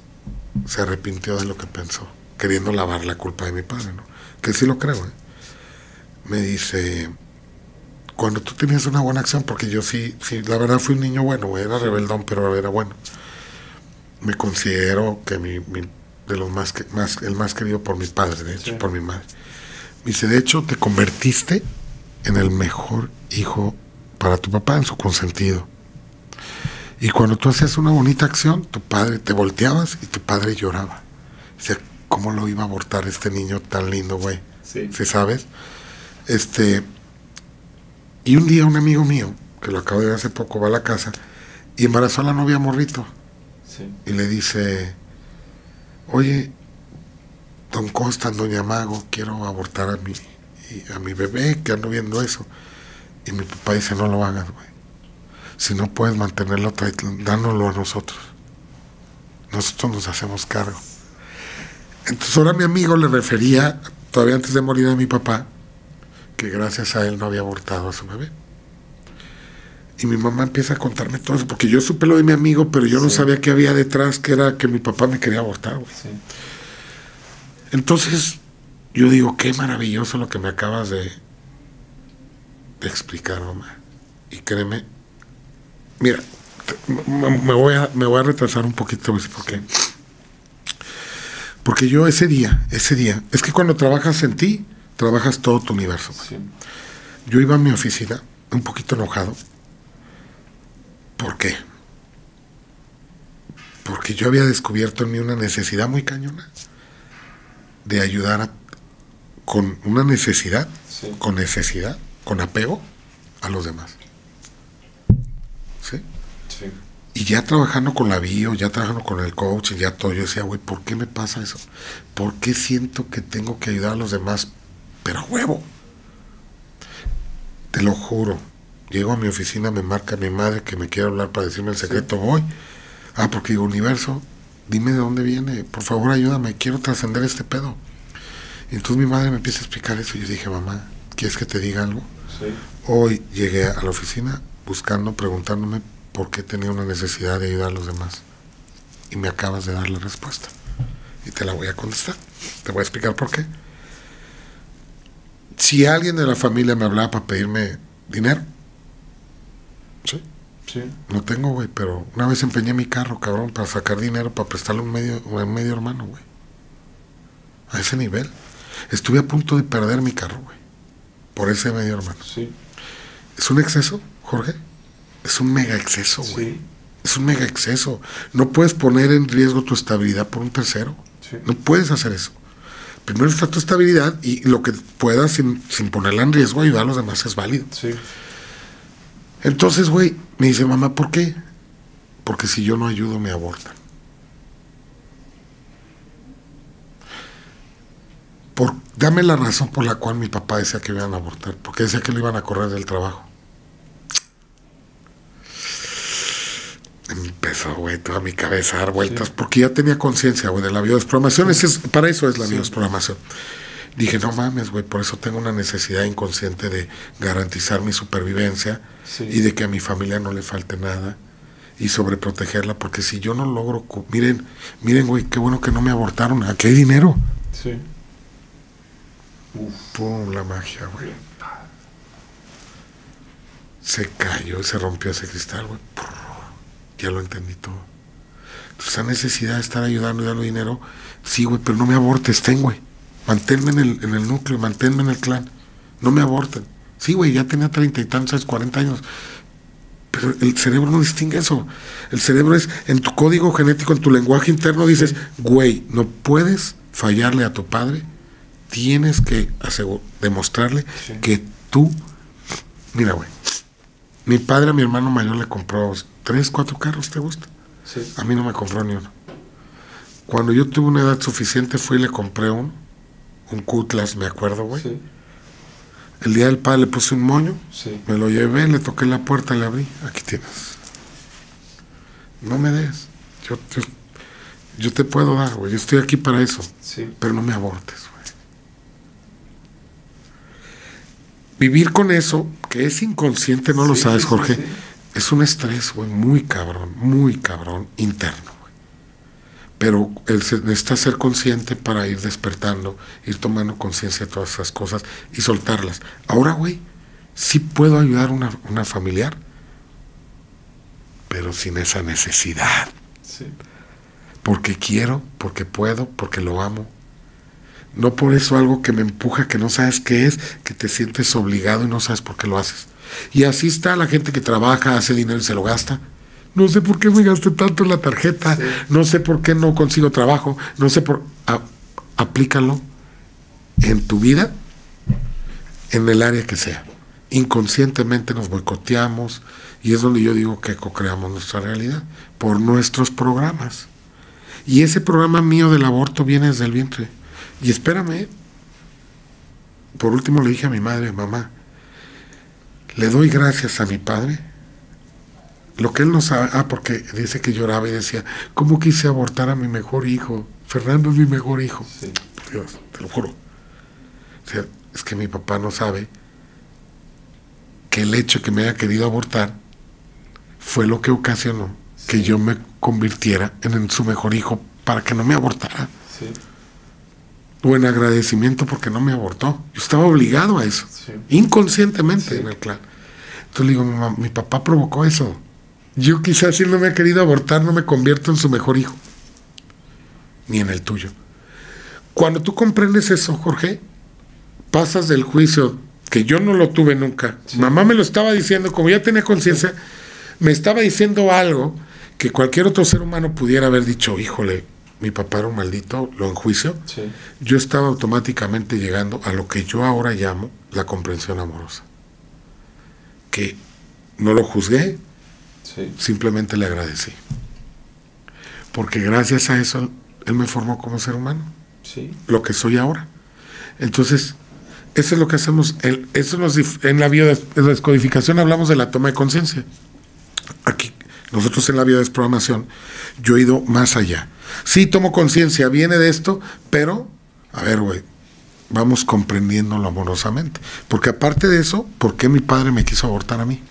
se arrepintió de lo que pensó, queriendo lavar la culpa de mi padre, ¿no? Que sí lo creo, ¿eh? Me dice... cuando tú tenías una buena acción, porque yo sí, sí, la verdad fui un niño bueno, güey, era rebeldón, pero era bueno. Me considero que mi, mi, de los más, que, más, el más querido por mi padre, de hecho, sí. por mi madre. Me dice, de hecho, te convertiste en el mejor hijo para tu papá, en su consentido. Y cuando tú hacías una bonita acción, tu padre, te volteabas y tu padre lloraba. O sea, ¿cómo lo iba a abortar este niño tan lindo, güey? Sí. ¿Sí sabes? Este... Y un día un amigo mío, que lo acabo de ver hace poco, va a la casa y embarazó a la novia morrito. Sí. Y le dice, oye, don Constan, doña Mago, quiero abortar a mi, a mi bebé, que ando viendo eso. Y mi papá dice, no lo hagas, güey. Si no puedes mantenerlo, dánoslo a nosotros. Nosotros nos hacemos cargo. Entonces ahora mi amigo le refería, todavía antes de morir a mi papá, que gracias a él no había abortado a su bebé. Y mi mamá empieza a contarme todo eso, porque yo supe lo de mi amigo, pero yo sí. no sabía qué había detrás, que era que mi papá me quería abortar, güey. Sí. Entonces, yo digo, qué maravilloso lo que me acabas de, de explicar, mamá. Y créeme, mira, me voy a, me voy a retrasar un poquito, pues, porque... porque yo ese día, ese día, es que cuando trabajas en ti, trabajas todo tu universo. Sí. Yo iba a mi oficina un poquito enojado. ¿Por qué? Porque yo había descubierto en mí una necesidad muy cañona de ayudar a, con una necesidad, sí. con necesidad, con apego a los demás. ¿Sí? Sí. Y ya trabajando con la bio, ya trabajando con el coach, ya todo, yo decía, güey, ¿por qué me pasa eso? ¿Por qué siento que tengo que ayudar a los demás? Pero a huevo. te lo juro. Llego a mi oficina, me marca mi madre que me quiere hablar para decirme el secreto, sí. Voy. Ah, porque digo, universo, dime de dónde viene, por favor ayúdame, quiero trascender este pedo. Y entonces mi madre me empieza a explicar eso y yo dije, mamá, ¿quieres que te diga algo? Sí. Hoy llegué a la oficina buscando, preguntándome por qué tenía una necesidad de ayudar a los demás. Y me acabas de dar la respuesta. Y te la voy a contestar. Te voy a explicar por qué. Si alguien de la familia me hablaba para pedirme dinero, sí, sí. No tengo, güey, pero una vez empeñé mi carro, cabrón, para sacar dinero, para prestarle un medio, un medio hermano, güey. A ese nivel. Estuve a punto de perder mi carro, güey. Por ese medio hermano. Sí. ¿Es un exceso, Jorge? Es un mega exceso, güey. Sí. Es un mega exceso. No puedes poner en riesgo tu estabilidad por un tercero. Sí. No puedes hacer eso. Primero está tu estabilidad y lo que puedas, sin, sin ponerla en riesgo, ayudar a los demás es válido. Sí. Entonces, güey, me dice, mamá, ¿por qué? Porque si yo no ayudo, me abortan. Por, dame la razón por la cual mi papá decía que me iban a abortar. Porque decía que lo iban a correr del trabajo. Empezó, güey, toda mi cabeza a dar vueltas, sí. Porque ya tenía conciencia, güey, de la biodesprogramación. Sí. Es, para eso es la sí. biodesprogramación. Dije, no mames, güey, por eso tengo una necesidad inconsciente de garantizar mi supervivencia, sí. Y de que a mi familia no le falte nada y sobreprotegerla, porque si yo no logro... Miren, miren, güey, qué bueno que no me abortaron. Aquí hay dinero. Sí. Uf. Pum, la magia, güey. Se cayó, se rompió ese cristal, güey. Ya lo entendí todo. Entonces, esa necesidad de estar ayudando y darle dinero, sí, güey, pero no me abortes, ten, güey. Manténme en el, en el núcleo, manténme en el clan. No me aborten. Sí, güey, ya tenía treinta y tantos, cuarenta años. Pero el cerebro no distingue eso. El cerebro es, en tu código genético, en tu lenguaje interno, dices, güey, no puedes fallarle a tu padre. Tienes que demostrarle, sí, que tú... Mira, güey, mi padre a mi hermano mayor le compró tres, cuatro carros, ¿te gusta? Sí. A mí no me compró ni uno. Cuando yo tuve una edad suficiente fui y le compré un, un Cutlass, me acuerdo, güey. Sí. El día del padre le puse un moño, sí, me lo llevé, le toqué la puerta, le abrí, aquí tienes. No me des, yo te, yo te puedo dar, güey, yo estoy aquí para eso, sí, pero no me abortes, güey. Vivir con eso, que es inconsciente, no, sí, lo sabes, Jorge, sí, sí. Es un estrés, güey, muy cabrón, muy cabrón, interno, güey. Pero el, necesita ser consciente para ir despertando, ir tomando conciencia de todas esas cosas y soltarlas. Ahora, güey, sí puedo ayudar a una, una familiar, pero sin esa necesidad. Sí. Porque quiero, porque puedo, porque lo amo. No por eso algo que me empuja, que no sabes qué es, que te sientes obligado y no sabes por qué lo haces. Y así está la gente que trabaja, hace dinero y se lo gasta. No sé por qué me gasté tanto en la tarjeta, sí, no sé por qué no consigo trabajo, no sé por... A, aplícalo en tu vida, en el área que sea. Inconscientemente nos boicoteamos y es donde yo digo que co-creamos nuestra realidad por nuestros programas. Y ese programa mío del aborto viene desde el vientre. Y espérame, por último le dije a mi madre, mamá, le doy gracias a mi padre, lo que él no sabe, ah, porque dice que lloraba y decía, ¿cómo quise abortar a mi mejor hijo? Fernando es mi mejor hijo, sí. Por Dios, te lo juro. O sea, es que mi papá no sabe que el hecho que me haya querido abortar fue lo que ocasionó, sí, que yo me convirtiera en, en su mejor hijo para que no me abortara. Sí. O en agradecimiento porque no me abortó. Yo estaba obligado a eso. Sí. Inconscientemente, sí, en el clan. Entonces le digo, mi, mi papá provocó eso. Yo quizás si él no me ha querido abortar, no me convierto en su mejor hijo. Ni en el tuyo. Cuando tú comprendes eso, Jorge, pasas del juicio, que yo no lo tuve nunca. Sí. Mamá me lo estaba diciendo, como ya tenía conciencia, sí, me estaba diciendo algo que cualquier otro ser humano pudiera haber dicho, híjole, mi papá era un maldito, lo enjuicio, sí. Yo estaba automáticamente llegando a lo que yo ahora llamo la comprensión amorosa. Que no lo juzgué, sí, simplemente le agradecí. Porque gracias a eso él me formó como ser humano, sí, lo que soy ahora. Entonces, Eso es lo que hacemos. El, eso nos, en la biodescodificación hablamos de la toma de conciencia. Aquí, nosotros en la biodesprogramación, yo he ido más allá. Sí, tomo conciencia, viene de esto, pero, a ver, güey, vamos comprendiéndolo amorosamente. Porque aparte de eso, ¿por qué mi padre me quiso abortar a mí?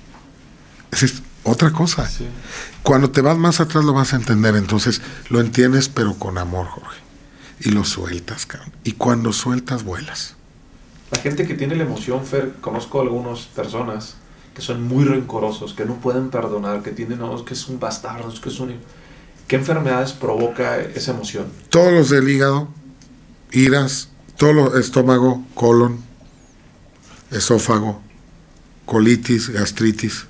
Esa es otra cosa. Sí. Cuando te vas más atrás lo vas a entender. Entonces, lo entiendes, pero con amor, Jorge. Y lo sueltas, cabrón. Y cuando sueltas, vuelas. La gente que tiene la emoción, Fer, conozco algunas personas que son muy rencorosos, que no pueden perdonar, que tienen, no, es que es un bastardo, es que es un... ¿Qué enfermedades provoca esa emoción? Todos los del hígado, iras, todo lo estómago, colon, esófago, colitis, gastritis.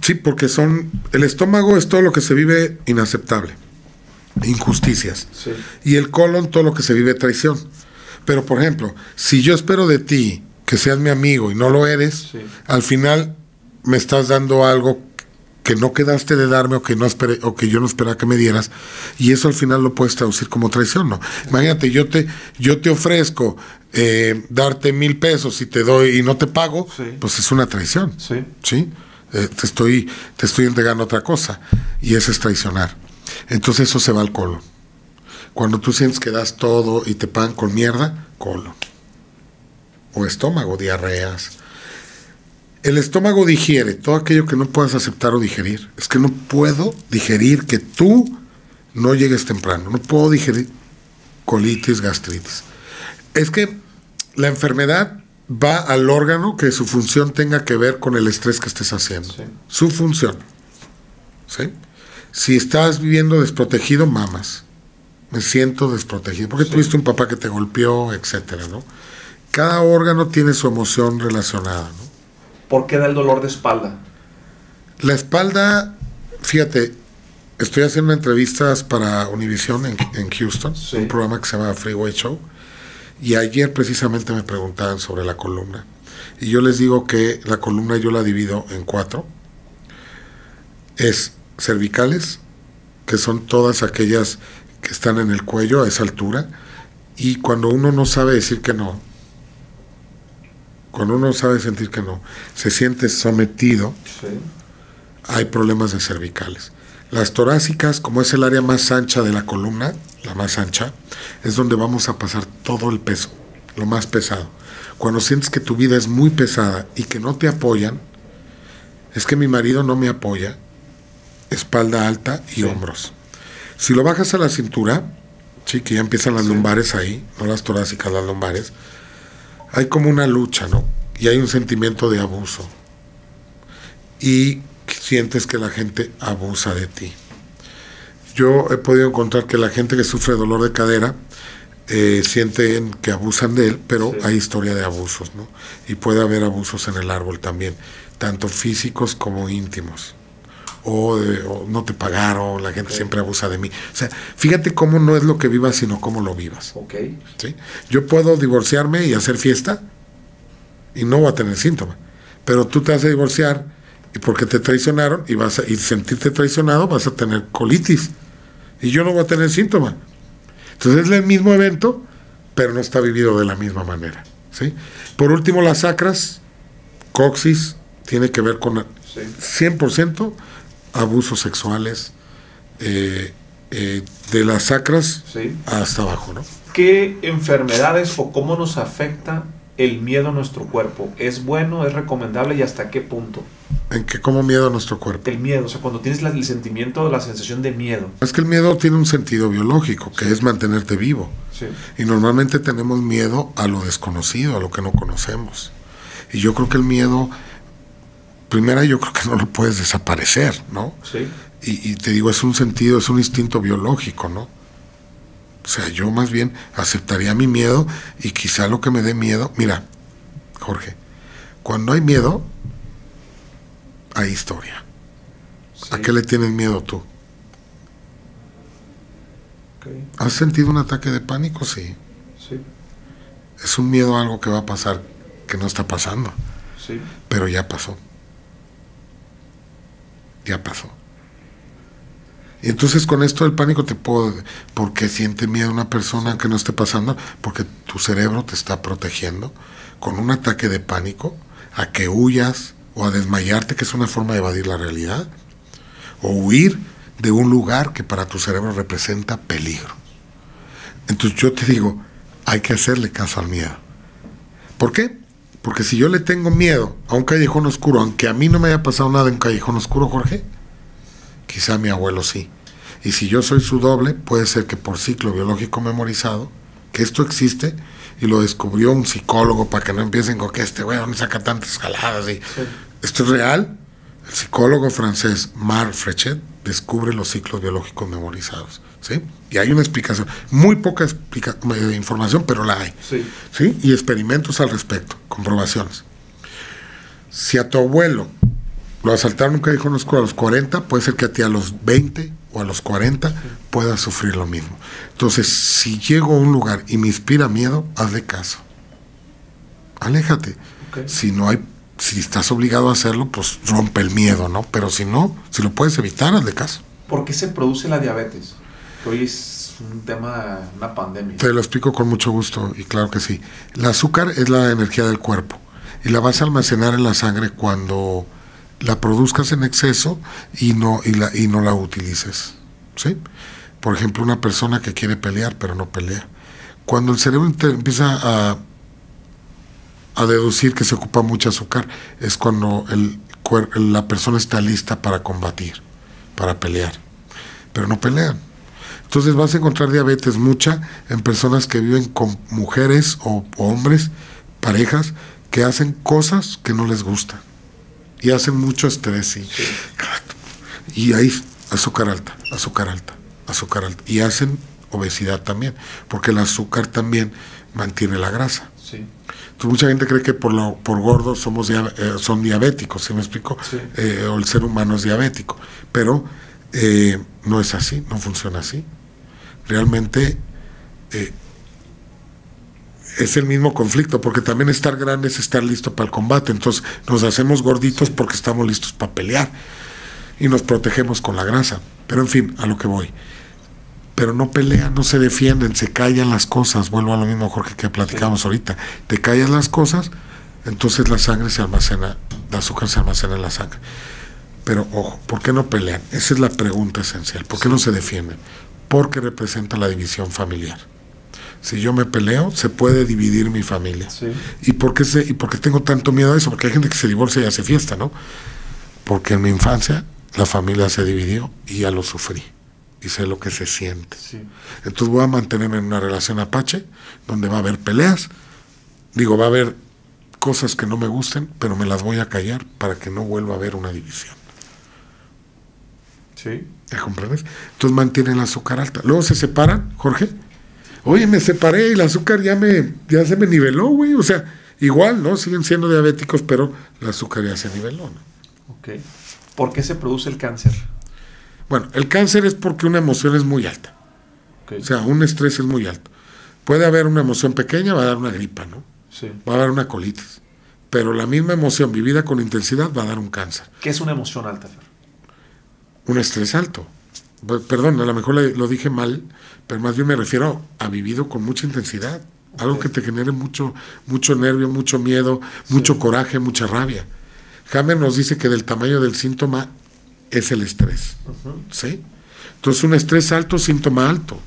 Sí, porque son... El estómago es todo lo que se vive inaceptable, injusticias. Sí. Y el colon, todo lo que se vive traición. Pero, por ejemplo, si yo espero de ti que seas mi amigo y no lo eres, sí, al final me estás dando algo que no quedaste de darme o que no esperé, o que yo no esperaba que me dieras, y eso al final lo puedes traducir como traición, ¿no? Sí. Imagínate, yo te, yo te ofrezco eh, darte mil pesos y te doy y no te pago, sí, pues es una traición. Sí. ¿Sí? Eh, te estoy, te estoy entregando otra cosa, y eso es traicionar. Entonces eso se va al colon. Cuando tú sientes que das todo y te pagan con mierda, colon. O estómago, diarreas. El estómago digiere todo aquello que no puedas aceptar o digerir. Es que no puedo digerir que tú no llegues temprano. No puedo digerir colitis, gastritis. Es que la enfermedad va al órgano que su función tenga que ver con el estrés que estés haciendo. Sí. Su función. ¿Sí? Si estás viviendo desprotegido, mamas. Me siento desprotegido. Porque sí, tuviste un papá que te golpeó, etcétera, ¿no? Cada órgano tiene su emoción relacionada, ¿no? ¿Por qué da el dolor de espalda? La espalda, fíjate, estoy haciendo entrevistas para Univision en, en Houston, sí, un programa que se llama Freeway Show, y ayer precisamente me preguntaban sobre la columna. Y yo les digo que la columna yo la divido en cuatro. Es cervicales, que son todas aquellas que están en el cuello a esa altura, y cuando uno no sabe decir que no, cuando uno sabe sentir que no, se siente sometido, sí, hay problemas de cervicales. Las torácicas, como es el área más ancha de la columna, la más ancha, es donde vamos a pasar todo el peso, lo más pesado. Cuando sientes que tu vida es muy pesada y que no te apoyan, es que mi marido no me apoya, espalda alta y sí, hombros. Si lo bajas a la cintura, sí, que ya empiezan las sí, lumbares ahí, no las torácicas, las lumbares, hay como una lucha, ¿no? Y hay un sentimiento de abuso. Y sientes que la gente abusa de ti. Yo he podido encontrar que la gente que sufre dolor de cadera, eh, sienten que abusan de él, pero sí, hay historia de abusos, ¿no? Y puede haber abusos en el árbol también, tanto físicos como íntimos. O, de, o no te pagaron, la gente okay, siempre abusa de mí. O sea, fíjate cómo no es lo que vivas, sino cómo lo vivas. Okay. ¿Sí? Yo puedo divorciarme y hacer fiesta y no voy a tener síntoma. Pero tú te vas a divorciar y porque te traicionaron y vas a, y sentirte traicionado, vas a tener colitis. Y yo no voy a tener síntoma. Entonces es el mismo evento, pero no está vivido de la misma manera. ¿Sí? Por último, las sacras, coxis, tiene que ver con cien por ciento abusos sexuales, eh, eh, de las sacras sí, hasta abajo, ¿no? ¿Qué enfermedades o cómo nos afecta el miedo a nuestro cuerpo? ¿Es bueno, es recomendable y hasta qué punto? ¿En qué como miedo a nuestro cuerpo? El miedo, o sea, cuando tienes la, el sentimiento, la sensación de miedo. Es que el miedo tiene un sentido biológico, que sí, es mantenerte vivo. Sí. Y normalmente tenemos miedo a lo desconocido, a lo que no conocemos. Y yo creo que el miedo... Primera, yo creo que no lo puedes desaparecer, ¿no? Sí. Y, y te digo, es un sentido, es un instinto biológico, ¿no? O sea, yo más bien aceptaría mi miedo y quizá lo que me dé miedo... Mira, Jorge, cuando hay miedo, hay historia. Sí. ¿A qué le tienes miedo tú? Okay. ¿Has sentido un ataque de pánico? Sí. Sí. Es un miedo a algo que va a pasar, que no está pasando. Sí. Pero ya pasó. Ya pasó. Entonces con esto del pánico te puedo... Porque siente miedo una persona que no esté pasando, porque tu cerebro te está protegiendo con un ataque de pánico a que huyas o a desmayarte, que es una forma de evadir la realidad, o huir de un lugar que para tu cerebro representa peligro. Entonces yo te digo, hay que hacerle caso al miedo. ¿Por qué? Porque si yo le tengo miedo a un callejón oscuro, aunque a mí no me haya pasado nada en un callejón oscuro, Jorge, quizá a mi abuelo sí. Y si yo soy su doble, puede ser que por ciclo biológico memorizado, que esto existe, y lo descubrió un psicólogo para que no empiecen con que este güey me saca tantas jaladas. Y... Sí. Esto es real. El psicólogo francés Marc Frechet descubre los ciclos biológicos memorizados, ¿sí? Y hay una explicación, muy poca explica información, pero la hay, sí. ¿Sí? Y experimentos al respecto, comprobaciones. Si a tu abuelo lo asaltaron un callejón oscuro a los cuarenta, puede ser que a ti a los veinte o a los cuarenta puedas sufrir lo mismo. Entonces, si llego a un lugar y me inspira miedo, hazle caso. Aléjate. Okay. Si no hay, si estás obligado a hacerlo, pues rompe el miedo, ¿no? Pero si no, si lo puedes evitar, hazle caso. ¿Por qué se produce la diabetes? Que hoy es un tema, una pandemia. Te lo explico con mucho gusto, y claro que sí. El azúcar es la energía del cuerpo y la vas a almacenar en la sangre cuando la produzcas en exceso y no, y la, y no la utilices, ¿sí? Por ejemplo, una persona que quiere pelear pero no pelea. Cuando el cerebro empieza a, a deducir que se ocupa mucho azúcar, es cuando el, la persona está lista para combatir, para pelear, pero no pelean. Entonces vas a encontrar diabetes mucha en personas que viven con mujeres o, o hombres, parejas, que hacen cosas que no les gustan. Y hacen mucho estrés y, sí. Y ahí azúcar alta, azúcar alta, azúcar alta. Y hacen obesidad también, porque el azúcar también mantiene la grasa. Sí. Entonces, mucha gente cree que por lo, por gordos somos dia, eh, son diabéticos, ¿sí me explico? Sí. Eh, o el ser humano es diabético, pero eh, no es así, no funciona así. Realmente eh, es el mismo conflicto, porque también estar grande es estar listo para el combate. Entonces nos hacemos gorditos porque estamos listos para pelear y nos protegemos con la grasa. Pero en fin, a lo que voy. Pero no pelean, no se defienden, se callan las cosas. Vuelvo a lo mismo, Jorge, que platicamos ahorita. Te callas las cosas, entonces la sangre se almacena, el azúcar se almacena en la sangre. Pero ojo, ¿por qué no pelean? Esa es la pregunta esencial. ¿Por qué no se defienden? Porque representa la división familiar. Si yo me peleo, se puede dividir mi familia. Sí. ¿Y por qué se, y por qué tengo tanto miedo a eso? Porque hay gente que se divorcia y hace fiesta, ¿no? Porque en mi infancia la familia se dividió y ya lo sufrí. Y sé lo que se siente. Sí. Entonces voy a mantenerme en una relación apache, donde va a haber peleas. Digo, va a haber cosas que no me gusten, pero me las voy a callar para que no vuelva a haber una división. Sí. ¿Ya comprendes? Entonces mantienen el azúcar alta. Luego se separan, Jorge. Oye, me separé y el azúcar ya me ya se me niveló, güey. O sea, igual, ¿no? Siguen siendo diabéticos, pero el azúcar ya se niveló, ¿no? Ok. ¿Por qué se produce el cáncer? Bueno, el cáncer es porque una emoción es muy alta. Okay. O sea, un estrés es muy alto. Puede haber una emoción pequeña, va a dar una gripa, ¿no? Sí. Va a dar una colitis. Pero la misma emoción vivida con intensidad va a dar un cáncer. ¿Qué es una emoción alta, Fer? Un estrés alto. Perdón, a lo mejor lo dije mal, pero más bien me refiero a vivido con mucha intensidad. Okay. Algo que te genere mucho, mucho nervio, mucho miedo, sí. Mucho coraje, mucha rabia. Hamer nos dice que del tamaño del síntoma es el estrés. Uh-huh. ¿Sí? Entonces un estrés alto, síntoma alto.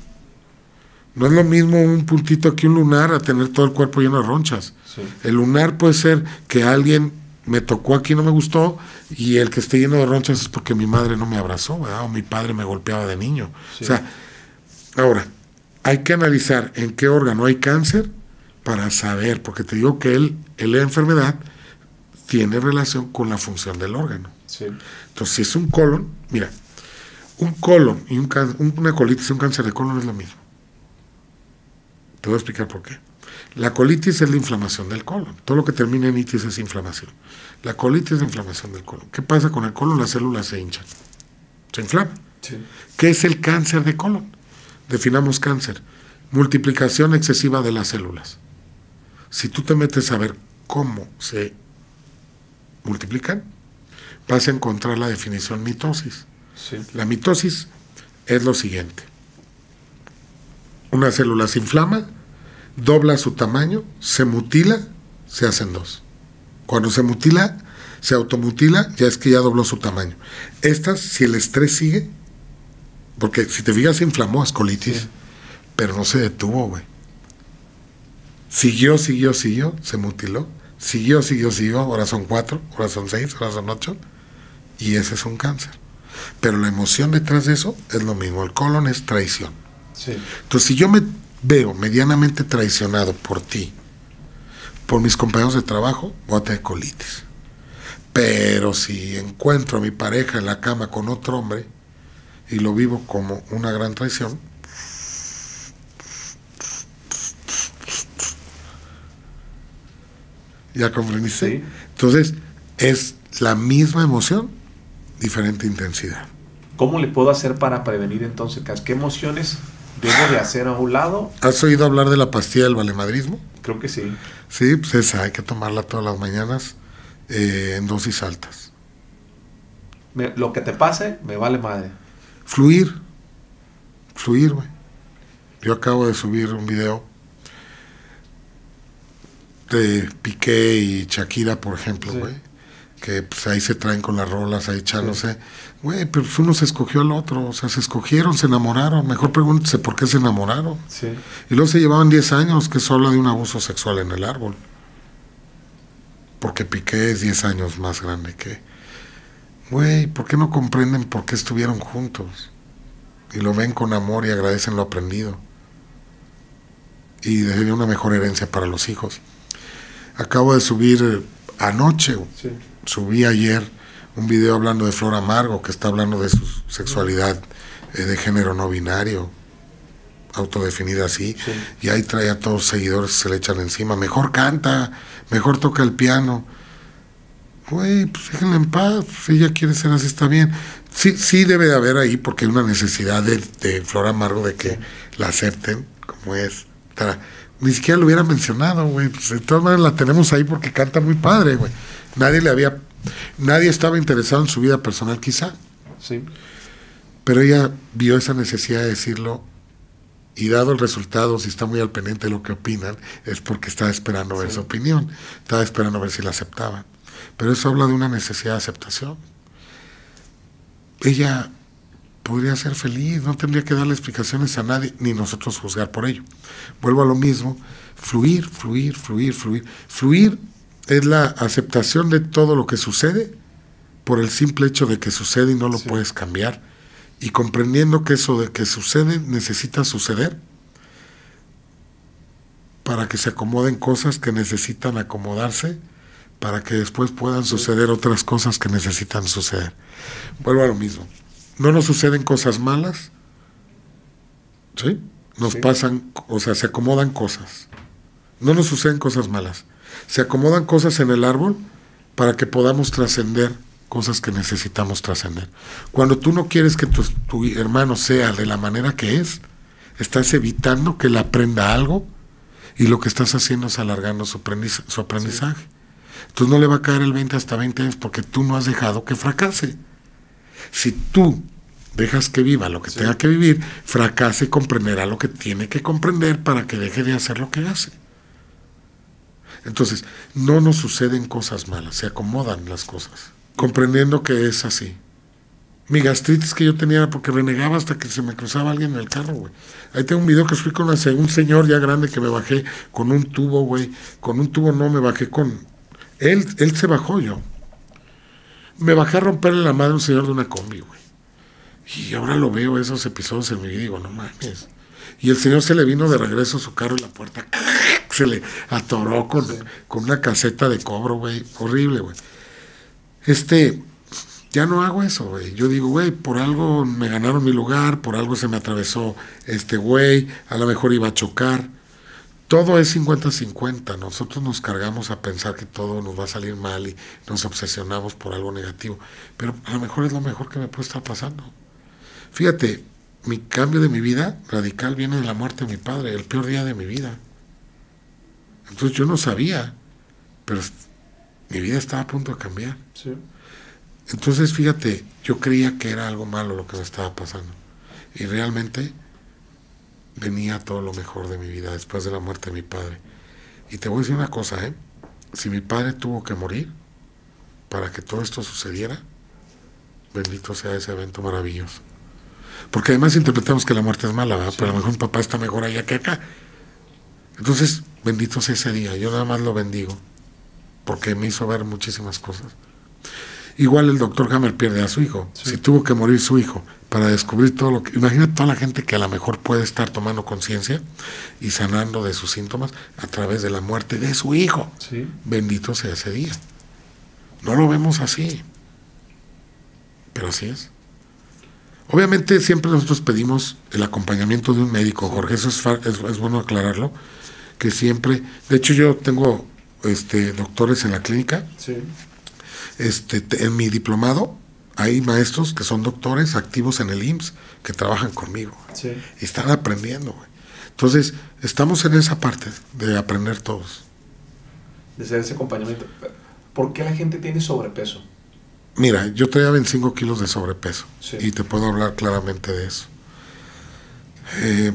No es lo mismo un puntito aquí, un lunar, a tener todo el cuerpo lleno de ronchas. Sí. El lunar puede ser que alguien me tocó aquí, no me gustó, y el que esté lleno de ronchas es porque mi madre no me abrazó, ¿verdad? O mi padre me golpeaba de niño. Sí. O sea, ahora, hay que analizar en qué órgano hay cáncer para saber, porque te digo que el, el la enfermedad tiene relación con la función del órgano. Sí. Entonces, si es un colon, mira, un colon y un un, una colitis y un cáncer de colon es lo mismo. Te voy a explicar por qué. La colitis es la inflamación del colon. Todo lo que termina en itis es inflamación. La colitis es la inflamación del colon. ¿Qué pasa con el colon? Las células se hinchan. Se inflaman. Sí. ¿Qué es el cáncer de colon? Definamos cáncer. Multiplicación excesiva de las células. Si tú te metes a ver cómo se multiplican, vas a encontrar la definición mitosis. Sí. La mitosis es lo siguiente. Una célula se inflama, dobla su tamaño, se mutila, se hacen dos. Cuando se mutila, se automutila, ya es que ya dobló su tamaño. Estas, si el estrés sigue, porque si te fijas se inflamó ascolitis, sí, pero no se detuvo, güey. Siguió, siguió, siguió, se mutiló, siguió, siguió, siguió, ahora son cuatro, ahora son seis, ahora son ocho, y ese es un cáncer. Pero la emoción detrás de eso es lo mismo, el colon es traición. Sí. Entonces, si yo me veo medianamente traicionado por ti, por mis compañeros de trabajo, voy a tener colitis. Pero si encuentro a mi pareja en la cama con otro hombre y lo vivo como una gran traición, ¿ya comprendiste? Sí. Entonces, es la misma emoción, diferente intensidad. ¿Cómo le puedo hacer para prevenir entonces? ¿Qué emociones debo de hacer a un lado? ¿Has oído hablar de la pastilla del valemadrismo? Creo que sí. Sí, pues esa, hay que tomarla todas las mañanas eh, en dosis altas. Me, lo que te pase, me vale madre. Fluir. Fluir, güey. Yo acabo de subir un video de Piqué y Shakira, por ejemplo, güey. Sí. Que pues ahí se traen con las rolas, ahí echándose. Güey, pero uno se escogió al otro, o sea, se escogieron, se enamoraron. Mejor pregúntese por qué se enamoraron. Sí. Y luego se llevaban diez años, que solo de un abuso sexual en el árbol. Porque Piqué es diez años más grande que... Güey, ¿por qué no comprenden por qué estuvieron juntos? Y lo ven con amor y agradecen lo aprendido. Y dejaría una mejor herencia para los hijos. Acabo de subir anoche, sí, subí ayer un video hablando de Flor Amargo, que está hablando de su sexualidad eh, de género no binario, autodefinida así, sí, y ahí trae a todos los seguidores que se le echan encima, mejor canta, mejor toca el piano. Güey, pues déjenla en paz, si ella quiere ser así está bien. Sí, sí debe de haber ahí, porque hay una necesidad de, de Flor Amargo de que sí la acepten como es. Tra Ni siquiera lo hubiera mencionado, güey. Pues de todas maneras la tenemos ahí porque canta muy padre, güey. Nadie le había... Nadie estaba interesado en su vida personal, quizá. Sí. Pero ella vio esa necesidad de decirlo y dado el resultado, si está muy al pendiente de lo que opinan, es porque estaba esperando ver, sí, su opinión. Estaba esperando ver si la aceptaban. Pero eso habla de una necesidad de aceptación. Ella podría ser feliz, no tendría que darle explicaciones a nadie, ni nosotros juzgar por ello. Vuelvo a lo mismo, fluir, fluir, fluir, fluir. Fluir es la aceptación de todo lo que sucede por el simple hecho de que sucede y no lo sí puedes cambiar. Y comprendiendo que eso de que sucede necesita suceder para que se acomoden cosas que necesitan acomodarse, para que después puedan suceder otras cosas que necesitan suceder. Vuelvo a lo mismo. No nos suceden cosas malas, ¿sí? Nos sí pasan, o sea, se acomodan cosas. No nos suceden cosas malas. Se acomodan cosas en el árbol para que podamos trascender cosas que necesitamos trascender. Cuando tú no quieres que tu, tu hermano sea de la manera que es, estás evitando que él aprenda algo y lo que estás haciendo es alargando su, aprendiz, su aprendizaje. Sí. Entonces no le va a caer el veinte hasta veinte años porque tú no has dejado que fracase. Si tú dejas que viva lo que sí tenga que vivir, fracase y comprenderá lo que tiene que comprender para que deje de hacer lo que hace. Entonces, no nos suceden cosas malas, se acomodan las cosas, comprendiendo que es así. Mi gastritis que yo tenía era porque renegaba hasta que se me cruzaba alguien en el carro, güey. Ahí tengo un video que fui con un señor ya grande que me bajé con un tubo, güey. Con un tubo no, me bajé con... Él, él se bajó yo. Me bajé a romperle la madre a un señor de una combi, güey. Y ahora lo veo, esos episodios en mi vida, y digo, no mames. Y el señor se le vino de regreso a su carro y la puerta se le atoró con, con una caseta de cobro, güey. Horrible, güey. Este, ya no hago eso, güey. Yo digo, güey, por algo me ganaron mi lugar, por algo se me atravesó este güey, a lo mejor iba a chocar. Todo es cincuenta cincuenta, nosotros nos cargamos a pensar que todo nos va a salir mal y nos obsesionamos por algo negativo, pero a lo mejor es lo mejor que me puede estar pasando. Fíjate, mi cambio de mi vida radical viene de la muerte de mi padre, el peor día de mi vida. Entonces yo no sabía, pero mi vida estaba a punto de cambiar. Sí. Entonces fíjate, yo creía que era algo malo lo que me estaba pasando. Y realmente venía todo lo mejor de mi vida después de la muerte de mi padre. Y te voy a decir una cosa, ¿eh? Si mi padre tuvo que morir para que todo esto sucediera, bendito sea ese evento maravilloso. Porque además interpretamos que la muerte es mala, ¿verdad? Sí. Pero a lo mejor mi papá está mejor allá que acá. Entonces, bendito sea ese día. Yo nada más lo bendigo, porque me hizo ver muchísimas cosas. Igual el doctor Hamer pierde a su hijo. Sí. Si tuvo que morir su hijo para descubrir todo lo que... Imagina toda la gente que a lo mejor puede estar tomando conciencia y sanando de sus síntomas a través de la muerte de su hijo. Sí. Bendito sea ese día. No lo vemos así, pero así es. Obviamente siempre nosotros pedimos el acompañamiento de un médico, Jorge. Eso es, far, es, es bueno aclararlo, que siempre... De hecho yo tengo este doctores en la clínica. Sí. Este, te, en mi diplomado hay maestros que son doctores activos en el I M S S que trabajan conmigo. Sí. Y están aprendiendo, güey. Entonces estamos en esa parte de aprender todos, de hacer ese acompañamiento. ¿Por qué la gente tiene sobrepeso? Mira, yo traía veinticinco kilos de sobrepeso. Sí. Y te puedo hablar claramente de eso. Eh,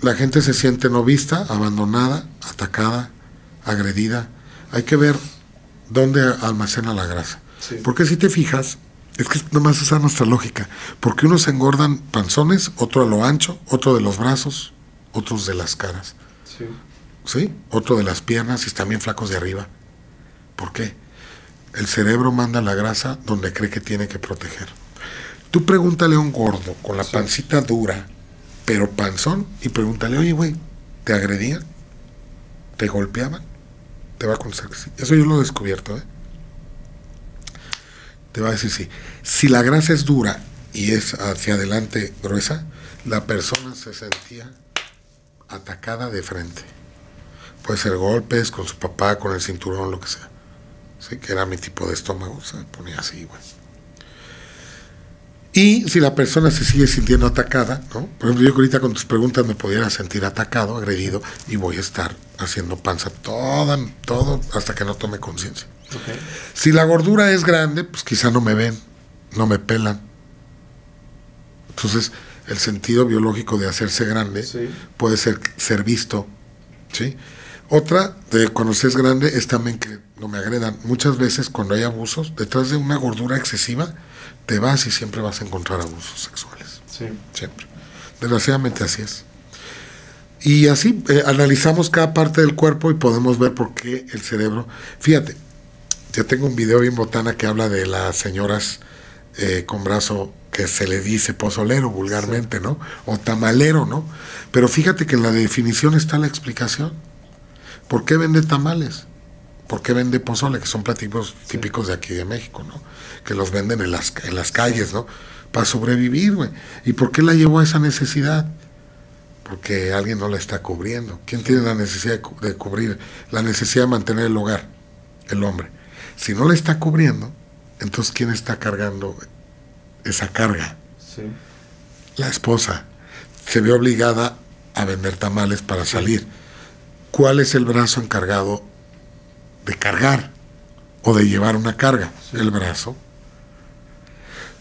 la gente se siente no vista, abandonada, atacada, agredida. Hay que ver dónde almacena la grasa. Sí. Porque si te fijas, es que nomás esa es nuestra lógica. Porque unos engordan panzones, otro a lo ancho, otro de los brazos, otros de las caras. Sí. ¿Sí? Otro de las piernas y también flacos de arriba. ¿Por qué? El cerebro manda la grasa donde cree que tiene que proteger. Tú pregúntale a un gordo con la sí. pancita dura, pero panzón, y pregúntale, oye, güey, ¿te agredían? ¿Te golpeaban? Te va a contestar que sí. Eso yo lo he descubierto, ¿eh? Te va a decir sí. Si la grasa es dura y es hacia adelante gruesa, la persona se sentía atacada de frente. Puede ser golpes con su papá, con el cinturón, lo que sea. Sí, que era mi tipo de estómago, se ponía así, güey. Y si la persona se sigue sintiendo atacada, ¿no? Por ejemplo, yo ahorita con tus preguntas me pudiera sentir atacado, agredido, y voy a estar haciendo panza toda, todo hasta que no tome conciencia. Okay. Si la gordura es grande, pues quizá no me ven, no me pelan. Entonces, el sentido biológico de hacerse grande sí. puede ser ser visto, ¿sí? Otra, de cuando se es grande, es también que no me agredan. Muchas veces cuando hay abusos, detrás de una gordura excesiva, te vas y siempre vas a encontrar abusos sexuales. Sí. Siempre. Desgraciadamente así es. Y así eh, analizamos cada parte del cuerpo y podemos ver por qué el cerebro... Fíjate, yo tengo un video bien botana que habla de las señoras eh, con brazo... que se le dice pozolero vulgarmente, ¿no? O tamalero, ¿no? Pero fíjate que en la definición está la explicación. ¿Por qué vende tamales? ¿Por qué vende pozole? Que son platillos típicos de aquí de México, ¿no? Que los venden en las, en las calles, ¿no? Para sobrevivir, güey. ¿Y por qué la llevó a esa necesidad? Porque alguien no la está cubriendo. ¿Quién tiene la necesidad de, cu de cubrir? La necesidad de mantener el hogar. El hombre. Si no la está cubriendo, entonces ¿quién está cargando esa carga? Sí. La esposa se ve obligada a vender tamales para sí. salir. ¿Cuál es el brazo encargado de cargar o de llevar una carga? Sí. El brazo.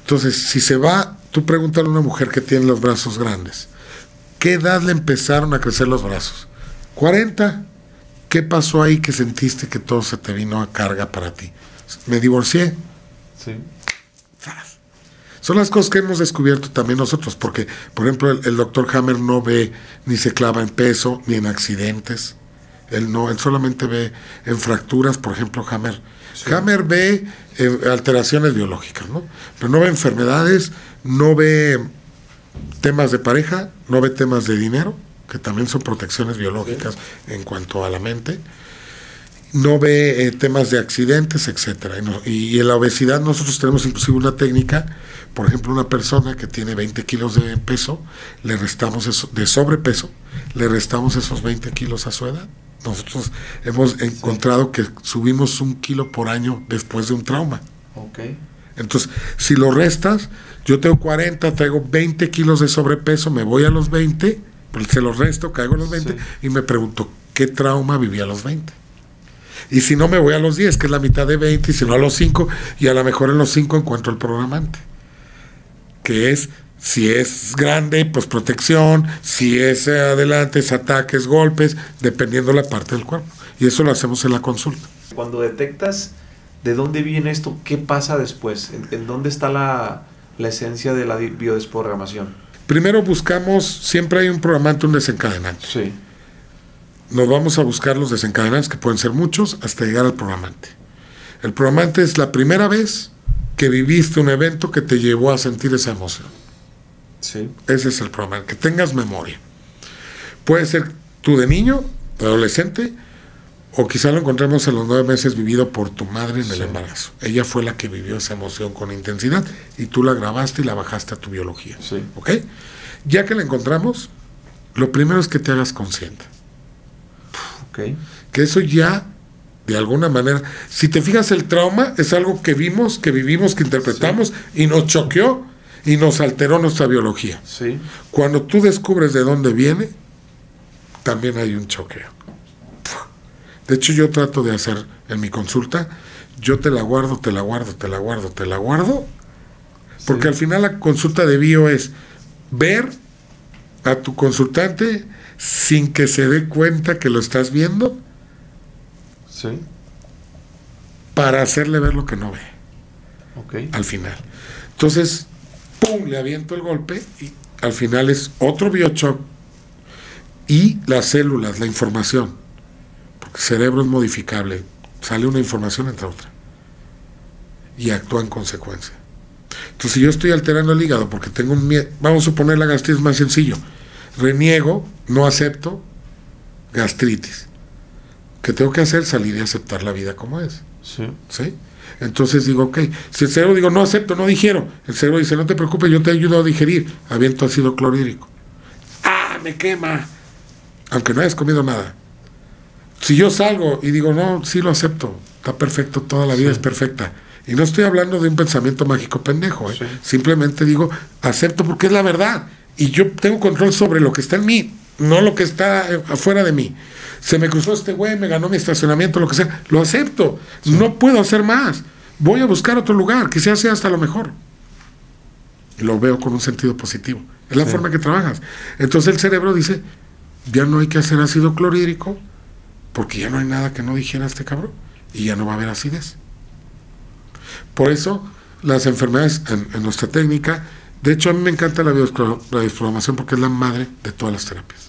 Entonces, si se va, tú pregúntale a una mujer que tiene los brazos grandes, ¿qué edad le empezaron a crecer los brazos? cuarenta. ¿Qué pasó ahí que sentiste que todo se te vino a carga para ti? Me divorcié. Sí. Son las cosas que hemos descubierto también nosotros, porque, por ejemplo, el, el doctor Hamer no ve ni se clava en peso, ni en accidentes. Él no, él solamente ve en fracturas, por ejemplo, Hamer. Sí. Hamer ve eh, alteraciones biológicas, ¿no? Pero no ve enfermedades, no ve temas de pareja, no ve temas de dinero, que también son protecciones biológicas sí. en cuanto a la mente. No ve eh, temas de accidentes, etcétera. Y, no, y, y en la obesidad nosotros tenemos inclusive una técnica. Por ejemplo, una persona que tiene veinte kilos de peso, le restamos eso, de sobrepeso, le restamos esos veinte kilos a su edad. Nosotros hemos encontrado sí. que subimos un kilo por año después de un trauma. Okay. Entonces, si lo restas, yo tengo cuarenta, traigo veinte kilos de sobrepeso, me voy a los veinte, pues se los resto, caigo a los veinte, sí. y me pregunto, ¿qué trauma viví a los veinte? Y si no, me voy a los diez, que es la mitad de veinte, y si no, a los cinco, y a lo mejor en los cinco encuentro el programante, que es Si es grande, pues protección. Si es adelante, es ataques, golpes, dependiendo la parte del cuerpo. Y eso lo hacemos en la consulta. Cuando detectas de dónde viene esto, ¿qué pasa después? ¿En, en dónde está la, la esencia de la biodesprogramación? Primero buscamos, siempre hay un programante, un desencadenante. Sí. Nos vamos a buscar los desencadenantes, que pueden ser muchos, hasta llegar al programante. El programante es la primera vez que viviste un evento que te llevó a sentir esa emoción. Sí. Ese es el programante, que tengas memoria. Puede ser tú de niño, de adolescente, o quizá lo encontremos en los nueve meses vivido por tu madre en el sí. embarazo. Ella fue la que vivió esa emoción con intensidad y tú la grabaste y la bajaste a tu biología. Sí. ¿Ok? Ya que la encontramos, lo primero es que te hagas consciente. Okay. Que eso ya, de alguna manera, si te fijas, el trauma es algo que vimos, que vivimos, que interpretamos, sí. y nos choqueó y nos alteró nuestra biología. Sí. Cuando tú descubres de dónde viene, también hay un choqueo. De hecho, yo trato de hacer en mi consulta, yo te la guardo, te la guardo, te la guardo, te la guardo, sí. porque al final la consulta de bio es ver a tu consultante sin que se dé cuenta que lo estás viendo, sí. para hacerle ver lo que no ve, okay. al final. Entonces, pum, le aviento el golpe y al final es otro biochoc y las células, la información, porque el cerebro es modificable, sale una información, entra otra y actúa en consecuencia. Entonces, si yo estoy alterando el hígado porque tengo un miedo, vamos a suponer la gastritis más sencillo, reniego, no acepto gastritis. ¿Qué tengo que hacer? Salir y aceptar la vida como es. Sí. ¿Sí? Entonces digo, ok, si el cerebro digo, no acepto, no digiero, el cerebro dice, no te preocupes, yo te ayudo a digerir, aviento ácido clorhídrico. ¡Ah, me quema! Aunque no hayas comido nada. Si yo salgo y digo, no, sí lo acepto, está perfecto, toda la vida sí. es perfecta. Y no estoy hablando de un pensamiento mágico pendejo, ¿eh? Sí. Simplemente digo, acepto porque es la verdad. Y yo tengo control sobre lo que está en mí, no lo que está afuera de mí. Se me cruzó este güey, me ganó mi estacionamiento, lo que sea, lo acepto. Sí. No puedo hacer más. Voy a buscar otro lugar, quizás sea hasta lo mejor. Y lo veo con un sentido positivo. Es la sí. forma que trabajas. Entonces el cerebro dice, ya no hay que hacer ácido clorhídrico, porque ya no hay nada que no dijera este cabrón, y ya no va a haber acidez. Por eso las enfermedades en, en nuestra técnica... De hecho, a mí me encanta la biodesprogramación porque es la madre de todas las terapias.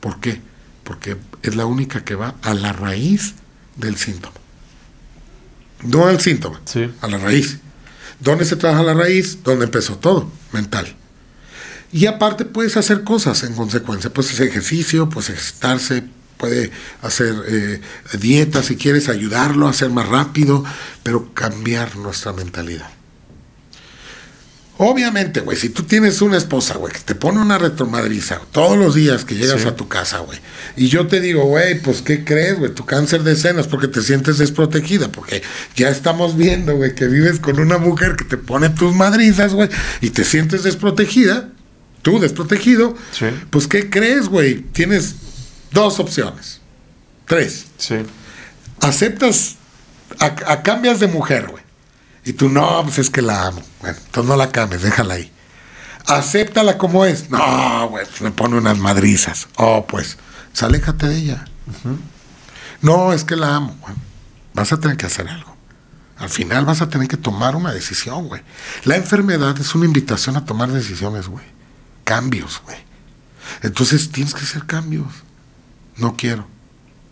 ¿Por qué? Porque es la única que va a la raíz del síntoma. No al síntoma, sí. a la raíz. ¿Dónde se trabaja la raíz? ¿Dónde empezó todo? Mental. Y aparte puedes hacer cosas en consecuencia. Puedes hacer ejercicio, puedes ejercitarse, puedes hacer eh, dieta si quieres, ayudarlo a hacer más rápido, pero cambiar nuestra mentalidad. Obviamente, güey, si tú tienes una esposa, güey, que te pone una retromadriza todos los días que llegas sí. a tu casa, güey, y yo te digo, güey, pues, ¿qué crees, güey? Tu cáncer de senos, porque te sientes desprotegida, porque ya estamos viendo, güey, que vives con una mujer que te pone tus madrizas, güey, y te sientes desprotegida, tú desprotegido, sí. pues, ¿qué crees, güey? Tienes dos opciones, tres. Sí. Aceptas, a, a cambias de mujer, güey. Y tú, no, pues es que la amo. Bueno, entonces no la cambies, déjala ahí. Acéptala como es. No, güey, le pone unas madrizas. Oh, pues, pues aléjate de ella. Uh-huh. No, es que la amo. Bueno, vas a tener que hacer algo. Al final vas a tener que tomar una decisión, güey. La enfermedad es una invitación a tomar decisiones, güey. Cambios, güey. Entonces tienes que hacer cambios. No quiero.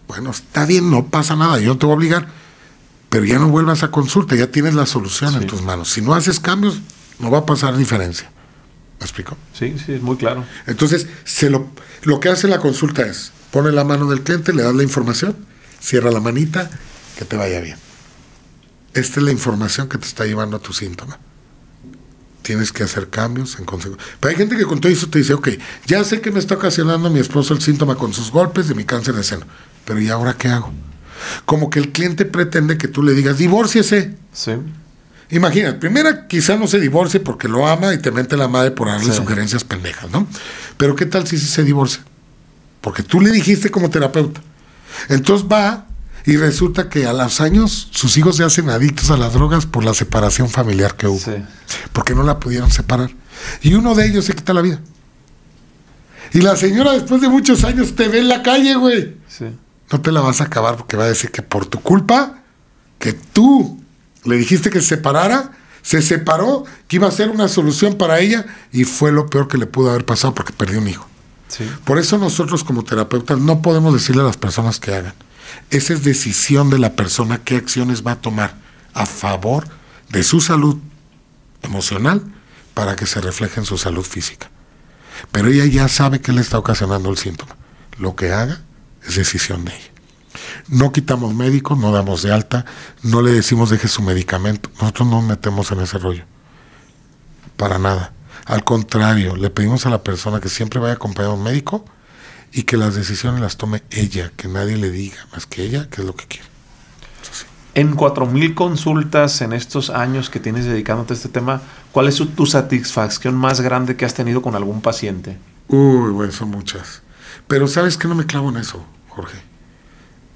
Bueno, está bien, no pasa nada. Yo no te voy a obligar. Pero ya no vuelvas a consulta, ya tienes la solución sí. en tus manos. Si no haces cambios, no va a pasar diferencia. ¿Me explico? Sí, sí, es muy claro. Entonces, se lo, lo que hace la consulta es, pone la mano del cliente, le das la información, cierra la manita, que te vaya bien. Esta es la información que te está llevando a tu síntoma. Tienes que hacer cambios en consecuencia. Pero hay gente que con todo eso te dice, ok, ya sé que me está ocasionando a mi esposo el síntoma con sus golpes de mi cáncer de seno, pero ¿y ahora qué hago? Como que el cliente pretende que tú le digas, divórciese. Sí. Imagina, primero quizá no se divorcie porque lo ama y te mete la madre por darle sí. sugerencias pendejas, ¿no? Pero ¿qué tal si se divorcia? Porque tú le dijiste como terapeuta. Entonces va y resulta que a los años sus hijos se hacen adictos a las drogas por la separación familiar que hubo. Sí. Porque no la pudieron separar. y uno de ellos se quita la vida. Y la señora, después de muchos años, te ve en la calle, güey. Sí. No te la vas a acabar porque va a decir que por tu culpa, que tú le dijiste que se separara, se separó, que iba a ser una solución para ella, y fue lo peor que le pudo haber pasado porque perdió un hijo. Sí. Por eso nosotros como terapeutas no podemos decirle a las personas que hagan. Esa es decisión de la persona, qué acciones va a tomar a favor de su salud emocional para que se refleje en su salud física. Pero ella ya sabe que le está ocasionando el síntoma. Lo que haga es decisión de ella. No quitamos médicos, no damos de alta, no le decimos deje su medicamento. Nosotros no nos metemos en ese rollo. Para nada. Al contrario, le pedimos a la persona que siempre vaya acompañado a un médico y que las decisiones las tome ella, que nadie le diga más que ella qué es lo que quiere. Entonces, en cuatro mil consultas en estos años que tienes dedicándote a este tema, ¿cuál es su, tu satisfacción más grande que has tenido con algún paciente? Uy, bueno, son muchas. Pero ¿sabes que no me clavo en eso, Jorge?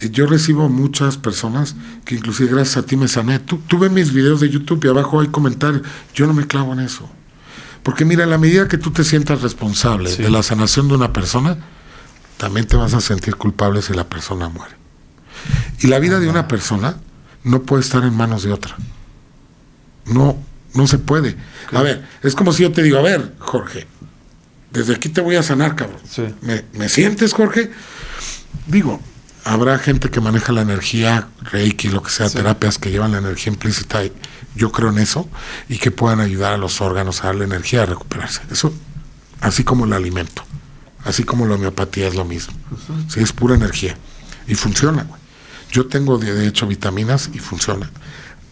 Yo recibo muchas personas que inclusive gracias a ti me sané. Tú, tú ves mis videos de YouTube y abajo hay comentarios. Yo no me clavo en eso. Porque mira, en la medida que tú te sientas responsable sí. de la sanación de una persona, también te vas a sentir culpable si la persona muere. Y la vida de una persona no puede estar en manos de otra. No, no se puede. ¿Qué? A ver, es como si yo te digo, a ver, Jorge, desde aquí te voy a sanar, cabrón. Sí. ¿Me, ¿Me sientes, Jorge? Digo... Habrá gente que maneja la energía, Reiki, lo que sea, sí. terapias que llevan la energía implícita, yo creo en eso, y que puedan ayudar a los órganos a darle energía a recuperarse. Eso, así como el alimento, así como la homeopatía es lo mismo. Uh-huh. Sí, es pura energía. Y funciona, güey. Yo tengo, de hecho, vitaminas y funciona.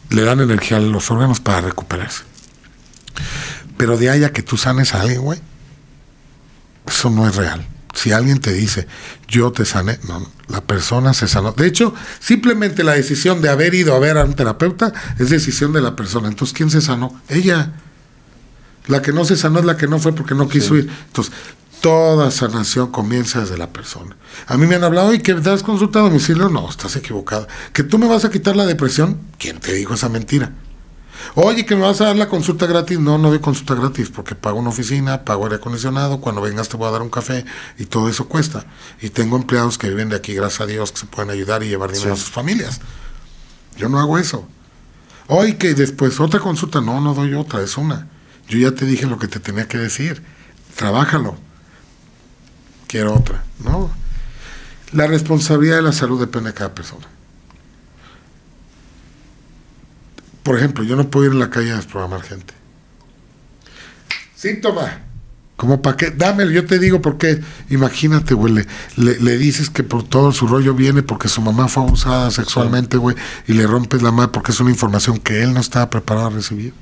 Le dan energía a los órganos para recuperarse. Pero de ahí a que tú sanes a alguien, güey, eso no es real. Si alguien te dice, yo te sané, no, la persona se sanó. De hecho, simplemente la decisión de haber ido a ver a un terapeuta es decisión de la persona. Entonces, ¿quién se sanó? Ella. La que no se sanó es la que no fue porque no quiso sí. ir. Entonces, toda sanación comienza desde la persona. A mí me han hablado, ¿y que te has consultado a domicilio? No, estás equivocada. ¿Que tú me vas a quitar la depresión? ¿Quién te dijo esa mentira? Oye, ¿que me vas a dar la consulta gratis? No, no doy consulta gratis, porque pago una oficina, pago aire acondicionado, cuando vengas te voy a dar un café, y todo eso cuesta. Y tengo empleados que viven de aquí, gracias a Dios, que se pueden ayudar y llevar dinero sí. a sus familias. Yo no hago eso. Oye, que después otra consulta, no, no doy otra, es una. Yo ya te dije lo que te tenía que decir. Trabájalo. Quiero otra, ¿no? La responsabilidad de la salud depende de cada persona. Por ejemplo, yo no puedo ir en la calle a desprogramar gente. Síntoma. ¿Cómo para qué? Dámelo, yo te digo por qué. Imagínate, güey, le, le, le dices que por todo su rollo viene porque su mamá fue abusada sexualmente, güey, y le rompes la madre porque es una información que él no estaba preparado a recibir.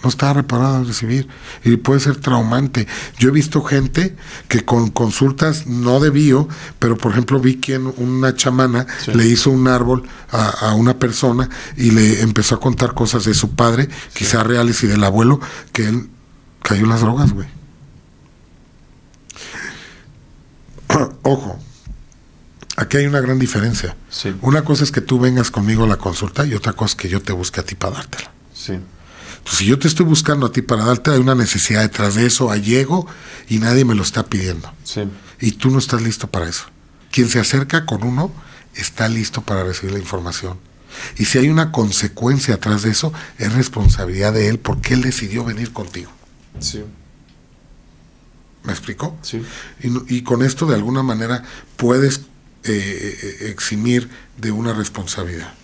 No estaba preparado a recibir. Y puede ser traumante. Yo he visto gente que con consultas no de bio, pero por ejemplo vi que una chamana sí. le hizo un árbol a, a una persona y le empezó a contar cosas de su padre, sí. quizás reales, y del abuelo, que él cayó en las drogas, güey. Ojo, aquí hay una gran diferencia. Sí. Una cosa es que tú vengas conmigo a la consulta y otra cosa es que yo te busque a ti para dártela. Sí. Si yo te estoy buscando a ti para darte, hay una necesidad detrás de eso, llego y nadie me lo está pidiendo. Sí. Y tú no estás listo para eso. Quien se acerca con uno está listo para recibir la información. Y si hay una consecuencia atrás de eso, es responsabilidad de él porque él decidió venir contigo. Sí. ¿Me explicó? Sí. Y, y con esto de alguna manera puedes eh, eximir de una responsabilidad.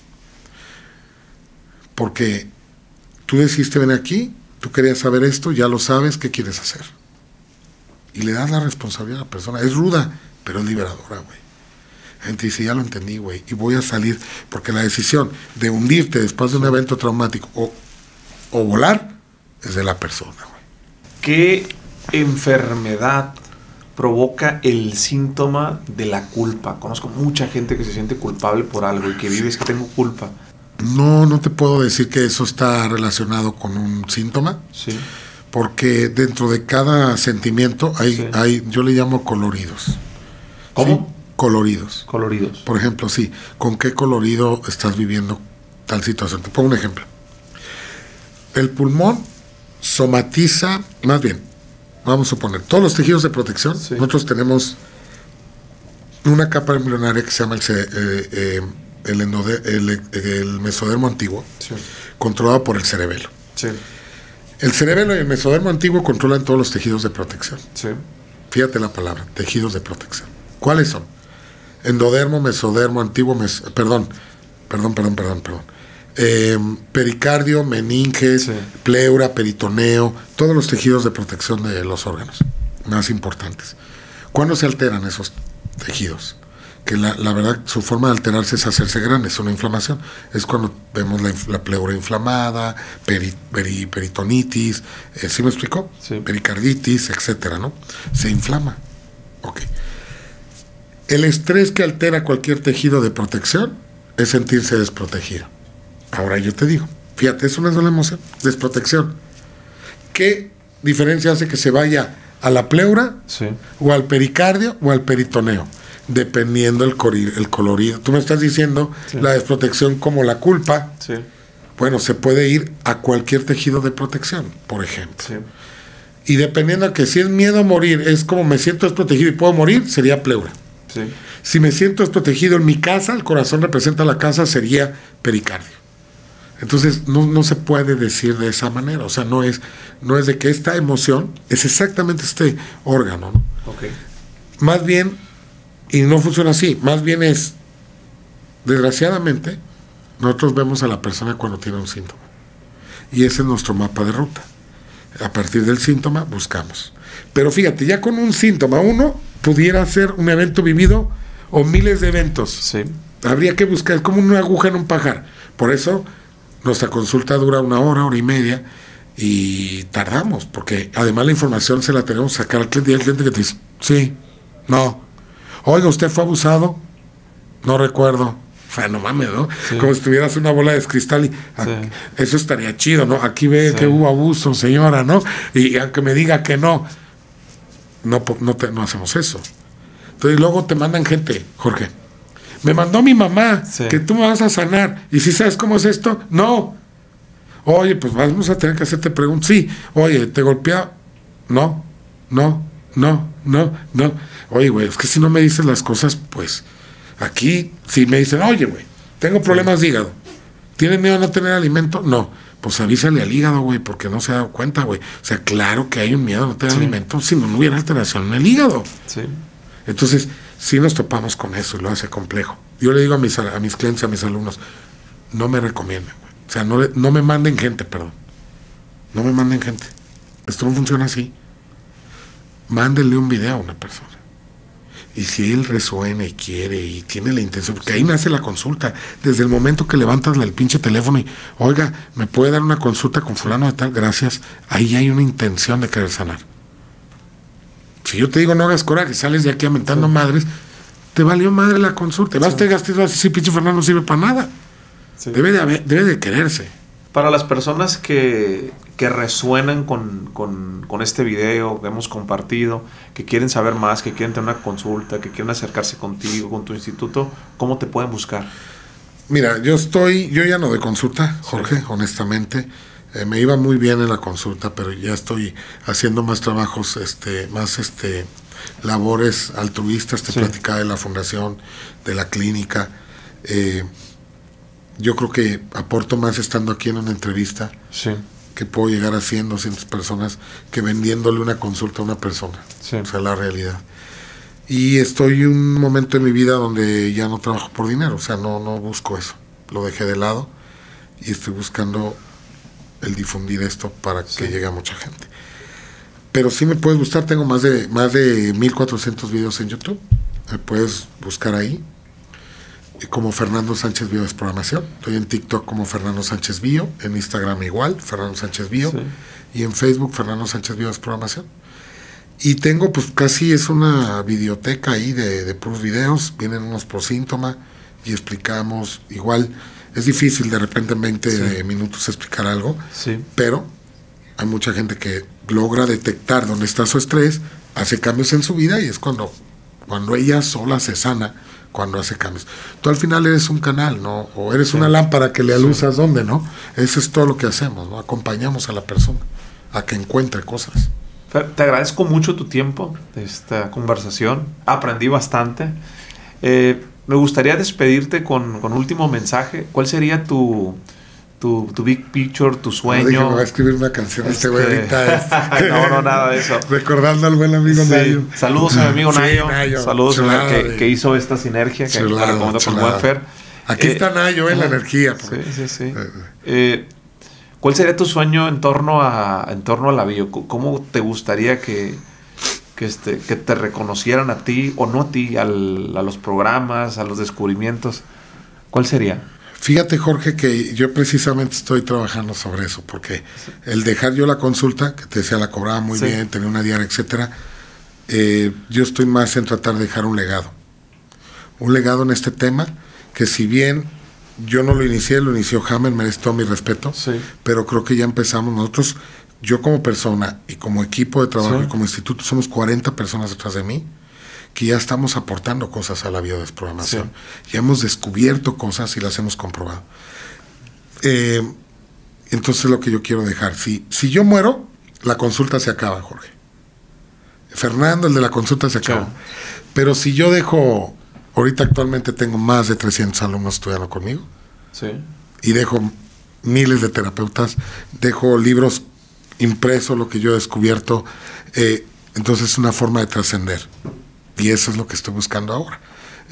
Porque... tú decidiste venir aquí, tú querías saber esto, ya lo sabes, ¿qué quieres hacer? Y le das la responsabilidad a la persona. Es ruda, pero es liberadora, güey. La gente dice, ya lo entendí, güey, y voy a salir. Porque la decisión de hundirte después de un evento traumático o, o volar es de la persona, güey. ¿Qué enfermedad provoca el síntoma de la culpa? Conozco mucha gente que se siente culpable por algo y que vive es que tengo culpa. No, no te puedo decir que eso está relacionado con un síntoma, sí. porque dentro de cada sentimiento hay, sí. hay, yo le llamo coloridos. ¿Cómo? ¿Sí? Coloridos. Coloridos. Por ejemplo, sí, ¿con qué colorido estás viviendo tal situación? Te pongo un ejemplo. El pulmón somatiza, más bien, vamos a poner, todos los tejidos de protección, sí. Nosotros tenemos una capa embrionaria que se llama el, eh, eh, el, endode, el, el mesodermo antiguo, sí. Controlado por el cerebelo. Sí. El cerebelo y el mesodermo antiguo controlan todos los tejidos de protección. Sí. Fíjate la palabra, tejidos de protección. ¿Cuáles son? Endodermo, mesodermo antiguo, mes, perdón, perdón, perdón, perdón, perdón. Eh, pericardio, meninges, sí. Pleura, peritoneo, todos los tejidos de protección de los órganos más importantes. ¿Cuándo se alteran esos tejidos? Que la, la verdad, su forma de alterarse es hacerse grande, es una inflamación. Es cuando vemos la, la pleura inflamada, peri, peri, peritonitis, eh, ¿sí me explicó? Sí. Pericarditis, etcétera, ¿no? Se inflama. Ok. El estrés que altera cualquier tejido de protección es sentirse desprotegido. Ahora yo te digo, fíjate, es una sola emoción, desprotección. ¿Qué diferencia hace que se vaya a la pleura, sí. o al pericardio o al peritoneo? Dependiendo el, el colorido. Tú me estás diciendo, sí. la desprotección como la culpa. Sí. Bueno, se puede ir a cualquier tejido de protección, por ejemplo. Sí. Y dependiendo a que si es miedo a morir, es como me siento desprotegido y puedo morir, sería pleura. Sí. Si me siento desprotegido en mi casa, el corazón representa la casa, sería pericardio. Entonces, no, no se puede decir de esa manera. O sea, no es, no es de que esta emoción es exactamente este órgano, ¿no? Okay. Más bien, y no funciona así, más bien es, desgraciadamente, nosotros vemos a la persona cuando tiene un síntoma. Y ese es nuestro mapa de ruta. A partir del síntoma, buscamos. Pero fíjate, ya con un síntoma, uno pudiera ser un evento vivido o miles de eventos. Sí. Habría que buscar, es como una aguja en un pajar. Por eso... nuestra consulta dura una hora, hora y media, y tardamos, porque además la información se la tenemos que sacar al cliente, y el cliente que te dice, sí, no, oiga, ¿usted fue abusado? No recuerdo. O sea, no mames, ¿no? Sí. Como si tuvieras una bola de cristal, y aquí, sí. eso estaría chido, ¿no? Aquí ve, sí. que hubo abuso, señora, ¿no? Y aunque me diga que no, no, no, te, no hacemos eso. Entonces luego te mandan gente, Jorge. Me mandó mi mamá, sí. que tú me vas a sanar. ¿Y si sabes cómo es esto? No. Oye, pues vamos a tener que hacerte preguntas. Sí. Oye, ¿te golpea? No, no, no, no, no. Oye, güey, es que si no me dices las cosas, pues... aquí, si me dicen, oye, güey, tengo problemas de hígado. ¿Tienes miedo a no tener alimento? No. Pues avísale al hígado, güey, porque no se ha dado cuenta, güey. O sea, claro que hay un miedo a no tener sí. alimento, si no, no hubiera alteración en el hígado. Sí. Entonces... sí nos topamos con eso y lo hace complejo. Yo le digo a mis, a mis clientes, a mis alumnos, no me recomienden, güey. O sea, no, le, no me manden gente, perdón. No me manden gente. Esto no funciona así. Mándenle un video a una persona. Y si él resuena y quiere y tiene la intención, porque ahí nace la consulta. Desde el momento que levantas el pinche teléfono y, oiga, ¿me puede dar una consulta con fulano de tal? Gracias. Ahí hay una intención de querer sanar. Si yo te digo no hagas coraje, sales de aquí aventando sí. madres, te valió madre la consulta. Vas, sí. te gastas así, pinche Fernando, no sirve para nada. Sí. Debe de haber, debe de quererse. Para las personas que, que resuenan con, con, con este video que hemos compartido, que quieren saber más, que quieren tener una consulta, que quieren acercarse contigo, con tu instituto, ¿cómo te pueden buscar? Mira, yo estoy, yo ya no doy consulta, Jorge, sí. honestamente. Eh, me iba muy bien en la consulta, pero ya estoy haciendo más trabajos, este, más este, labores altruistas. Te sí. platicaba de la fundación, de la clínica. Eh, yo creo que aporto más estando aquí en una entrevista, sí. que puedo llegar a cien, doscientas personas, que vendiéndole una consulta a una persona. Sí. O sea, la realidad. Y estoy en un momento en mi vida donde ya no trabajo por dinero, o sea, no, no busco eso. Lo dejé de lado y estoy buscando... el difundir esto para sí. que llegue a mucha gente. Pero si me puedes gustar, tengo más de más de mil cuatrocientos videos en YouTube. Me puedes buscar ahí como Fernando Sánchez Bio Desprogramación. Estoy en TikTok como Fernando Sánchez Bio, en Instagram igual, Fernando Sánchez Bio, sí. y en Facebook Fernando Sánchez Bio Desprogramación. Y tengo pues casi es una biblioteca ahí de, de puros videos, vienen unos por síntoma y explicamos igual. Es difícil de repente en veinte sí. minutos explicar algo, sí. pero hay mucha gente que logra detectar dónde está su estrés, hace cambios en su vida y es cuando, cuando ella sola se sana, cuando hace cambios. Tú al final eres un canal, ¿no? O eres sí. una lámpara que le aluzas sí. dónde, ¿no? Eso es todo lo que hacemos, ¿no? Acompañamos a la persona a que encuentre cosas. Te agradezco mucho tu tiempo, esta conversación. Aprendí bastante. Eh, me gustaría despedirte con, con último mensaje. ¿Cuál sería tu... Tu, tu big picture, tu sueño? Dije, me va a escribir una canción este güey ahorita. Este. no, no, nada de eso. Recordando al buen amigo sí. Nayo. Saludos a mi amigo sí, Nayo. Nayo. Saludos chulada, a él que, que hizo esta sinergia chulada, que recomiendo con Welfare. Aquí eh, está Nayo en eh, la energía. Porque, sí, sí, sí. Eh, eh, ¿Cuál sería tu sueño en torno a, en torno a la bio? ¿Cómo te gustaría que, que, este, que te reconocieran a ti o no a ti, al, a los programas, a los descubrimientos? ¿Cuál sería? Fíjate, Jorge, que yo precisamente estoy trabajando sobre eso, porque sí. el dejar yo la consulta, que te decía, la cobraba muy sí. bien, tenía una diaria, etcétera, eh, yo estoy más en tratar de dejar un legado. Un legado en este tema, que si bien yo no lo inicié, lo inició Hamer, merece todo mi respeto, sí. pero creo que ya empezamos nosotros, yo como persona y como equipo de trabajo sí. y como instituto, somos cuarenta personas detrás de mí, que ya estamos aportando cosas a la biodesprogramación. Sí. Ya hemos descubierto cosas y las hemos comprobado. Eh, entonces, lo que yo quiero dejar, si, si yo muero, la consulta se acaba, Jorge. Fernando, el de la consulta, se acaba. Sí. Pero si yo dejo, ahorita actualmente tengo más de trescientos alumnos estudiando conmigo, sí. y dejo miles de terapeutas, dejo libros impresos, lo que yo he descubierto, eh, entonces es una forma de trascender. Y eso es lo que estoy buscando ahora.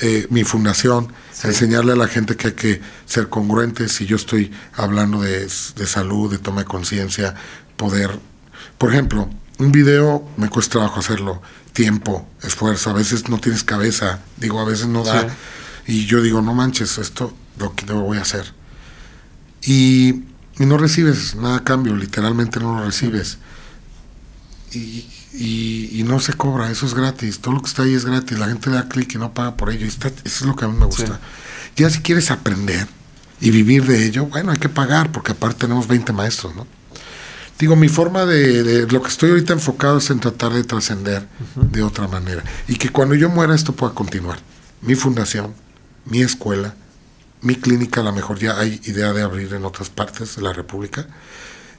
Eh, mi fundación, sí. enseñarle a la gente que hay que ser congruentes. Si yo estoy hablando de, de salud, de toma de conciencia, poder... Por ejemplo, un video me cuesta trabajo hacerlo. Tiempo, esfuerzo. A veces no tienes cabeza. Digo, a veces no da. Sí. Y yo digo, no manches, esto lo que voy a hacer. Y, y no recibes nada a cambio. Literalmente no lo recibes. Y... Y, y no se cobra, eso es gratis, todo lo que está ahí es gratis, la gente le da clic y no paga por ello, está, eso es lo que a mí me gusta. Sí. Ya si quieres aprender y vivir de ello, bueno, hay que pagar, porque aparte tenemos veinte maestros, ¿no? Digo, mi forma de, de lo que estoy ahorita enfocado es en tratar de trascender uh-huh. de otra manera, y que cuando yo muera esto pueda continuar. Mi fundación, mi escuela, mi clínica, a lo mejor ya hay idea de abrir en otras partes de la República,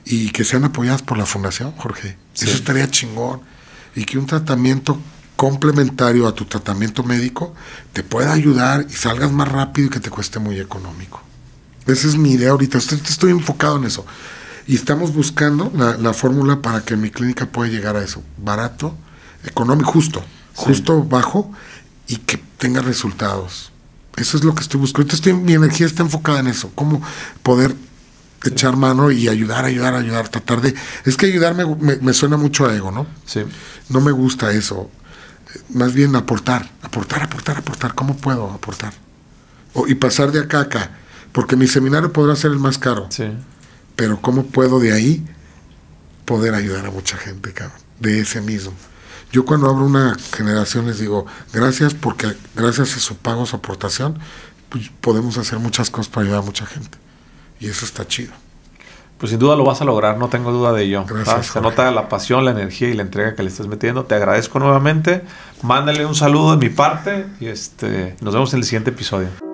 y que sean apoyadas por la fundación, Jorge. Sí. Eso estaría chingón. Y que un tratamiento complementario a tu tratamiento médico te pueda ayudar y salgas más rápido y que te cueste muy económico. Esa es mi idea ahorita. Estoy, estoy enfocado en eso. Y estamos buscando la, la fórmula para que mi clínica pueda llegar a eso. Barato, económico, justo. Sí. Justo, bajo y que tenga resultados. Eso es lo que estoy buscando. Ahorita estoy, mi energía está enfocada en eso. Cómo poder... echar mano y ayudar, ayudar, ayudar, tratar de... Es que ayudar me, me, me suena mucho a ego, ¿no? Sí. No me gusta eso. Más bien aportar, aportar, aportar, aportar. ¿Cómo puedo aportar? O, y pasar de acá a acá. Porque mi seminario podrá ser el más caro. Sí. Pero ¿cómo puedo de ahí poder ayudar a mucha gente, cabrón? De ese mismo. Yo cuando abro una generación les digo, gracias porque gracias a su pago, su aportación, pues podemos hacer muchas cosas para ayudar a mucha gente. Y eso está chido. Pues sin duda lo vas a lograr, no tengo duda de ello. Gracias, se nota la pasión, la energía y la entrega que le estás metiendo. Te agradezco nuevamente. Mándale un saludo de mi parte y este, nos vemos en el siguiente episodio.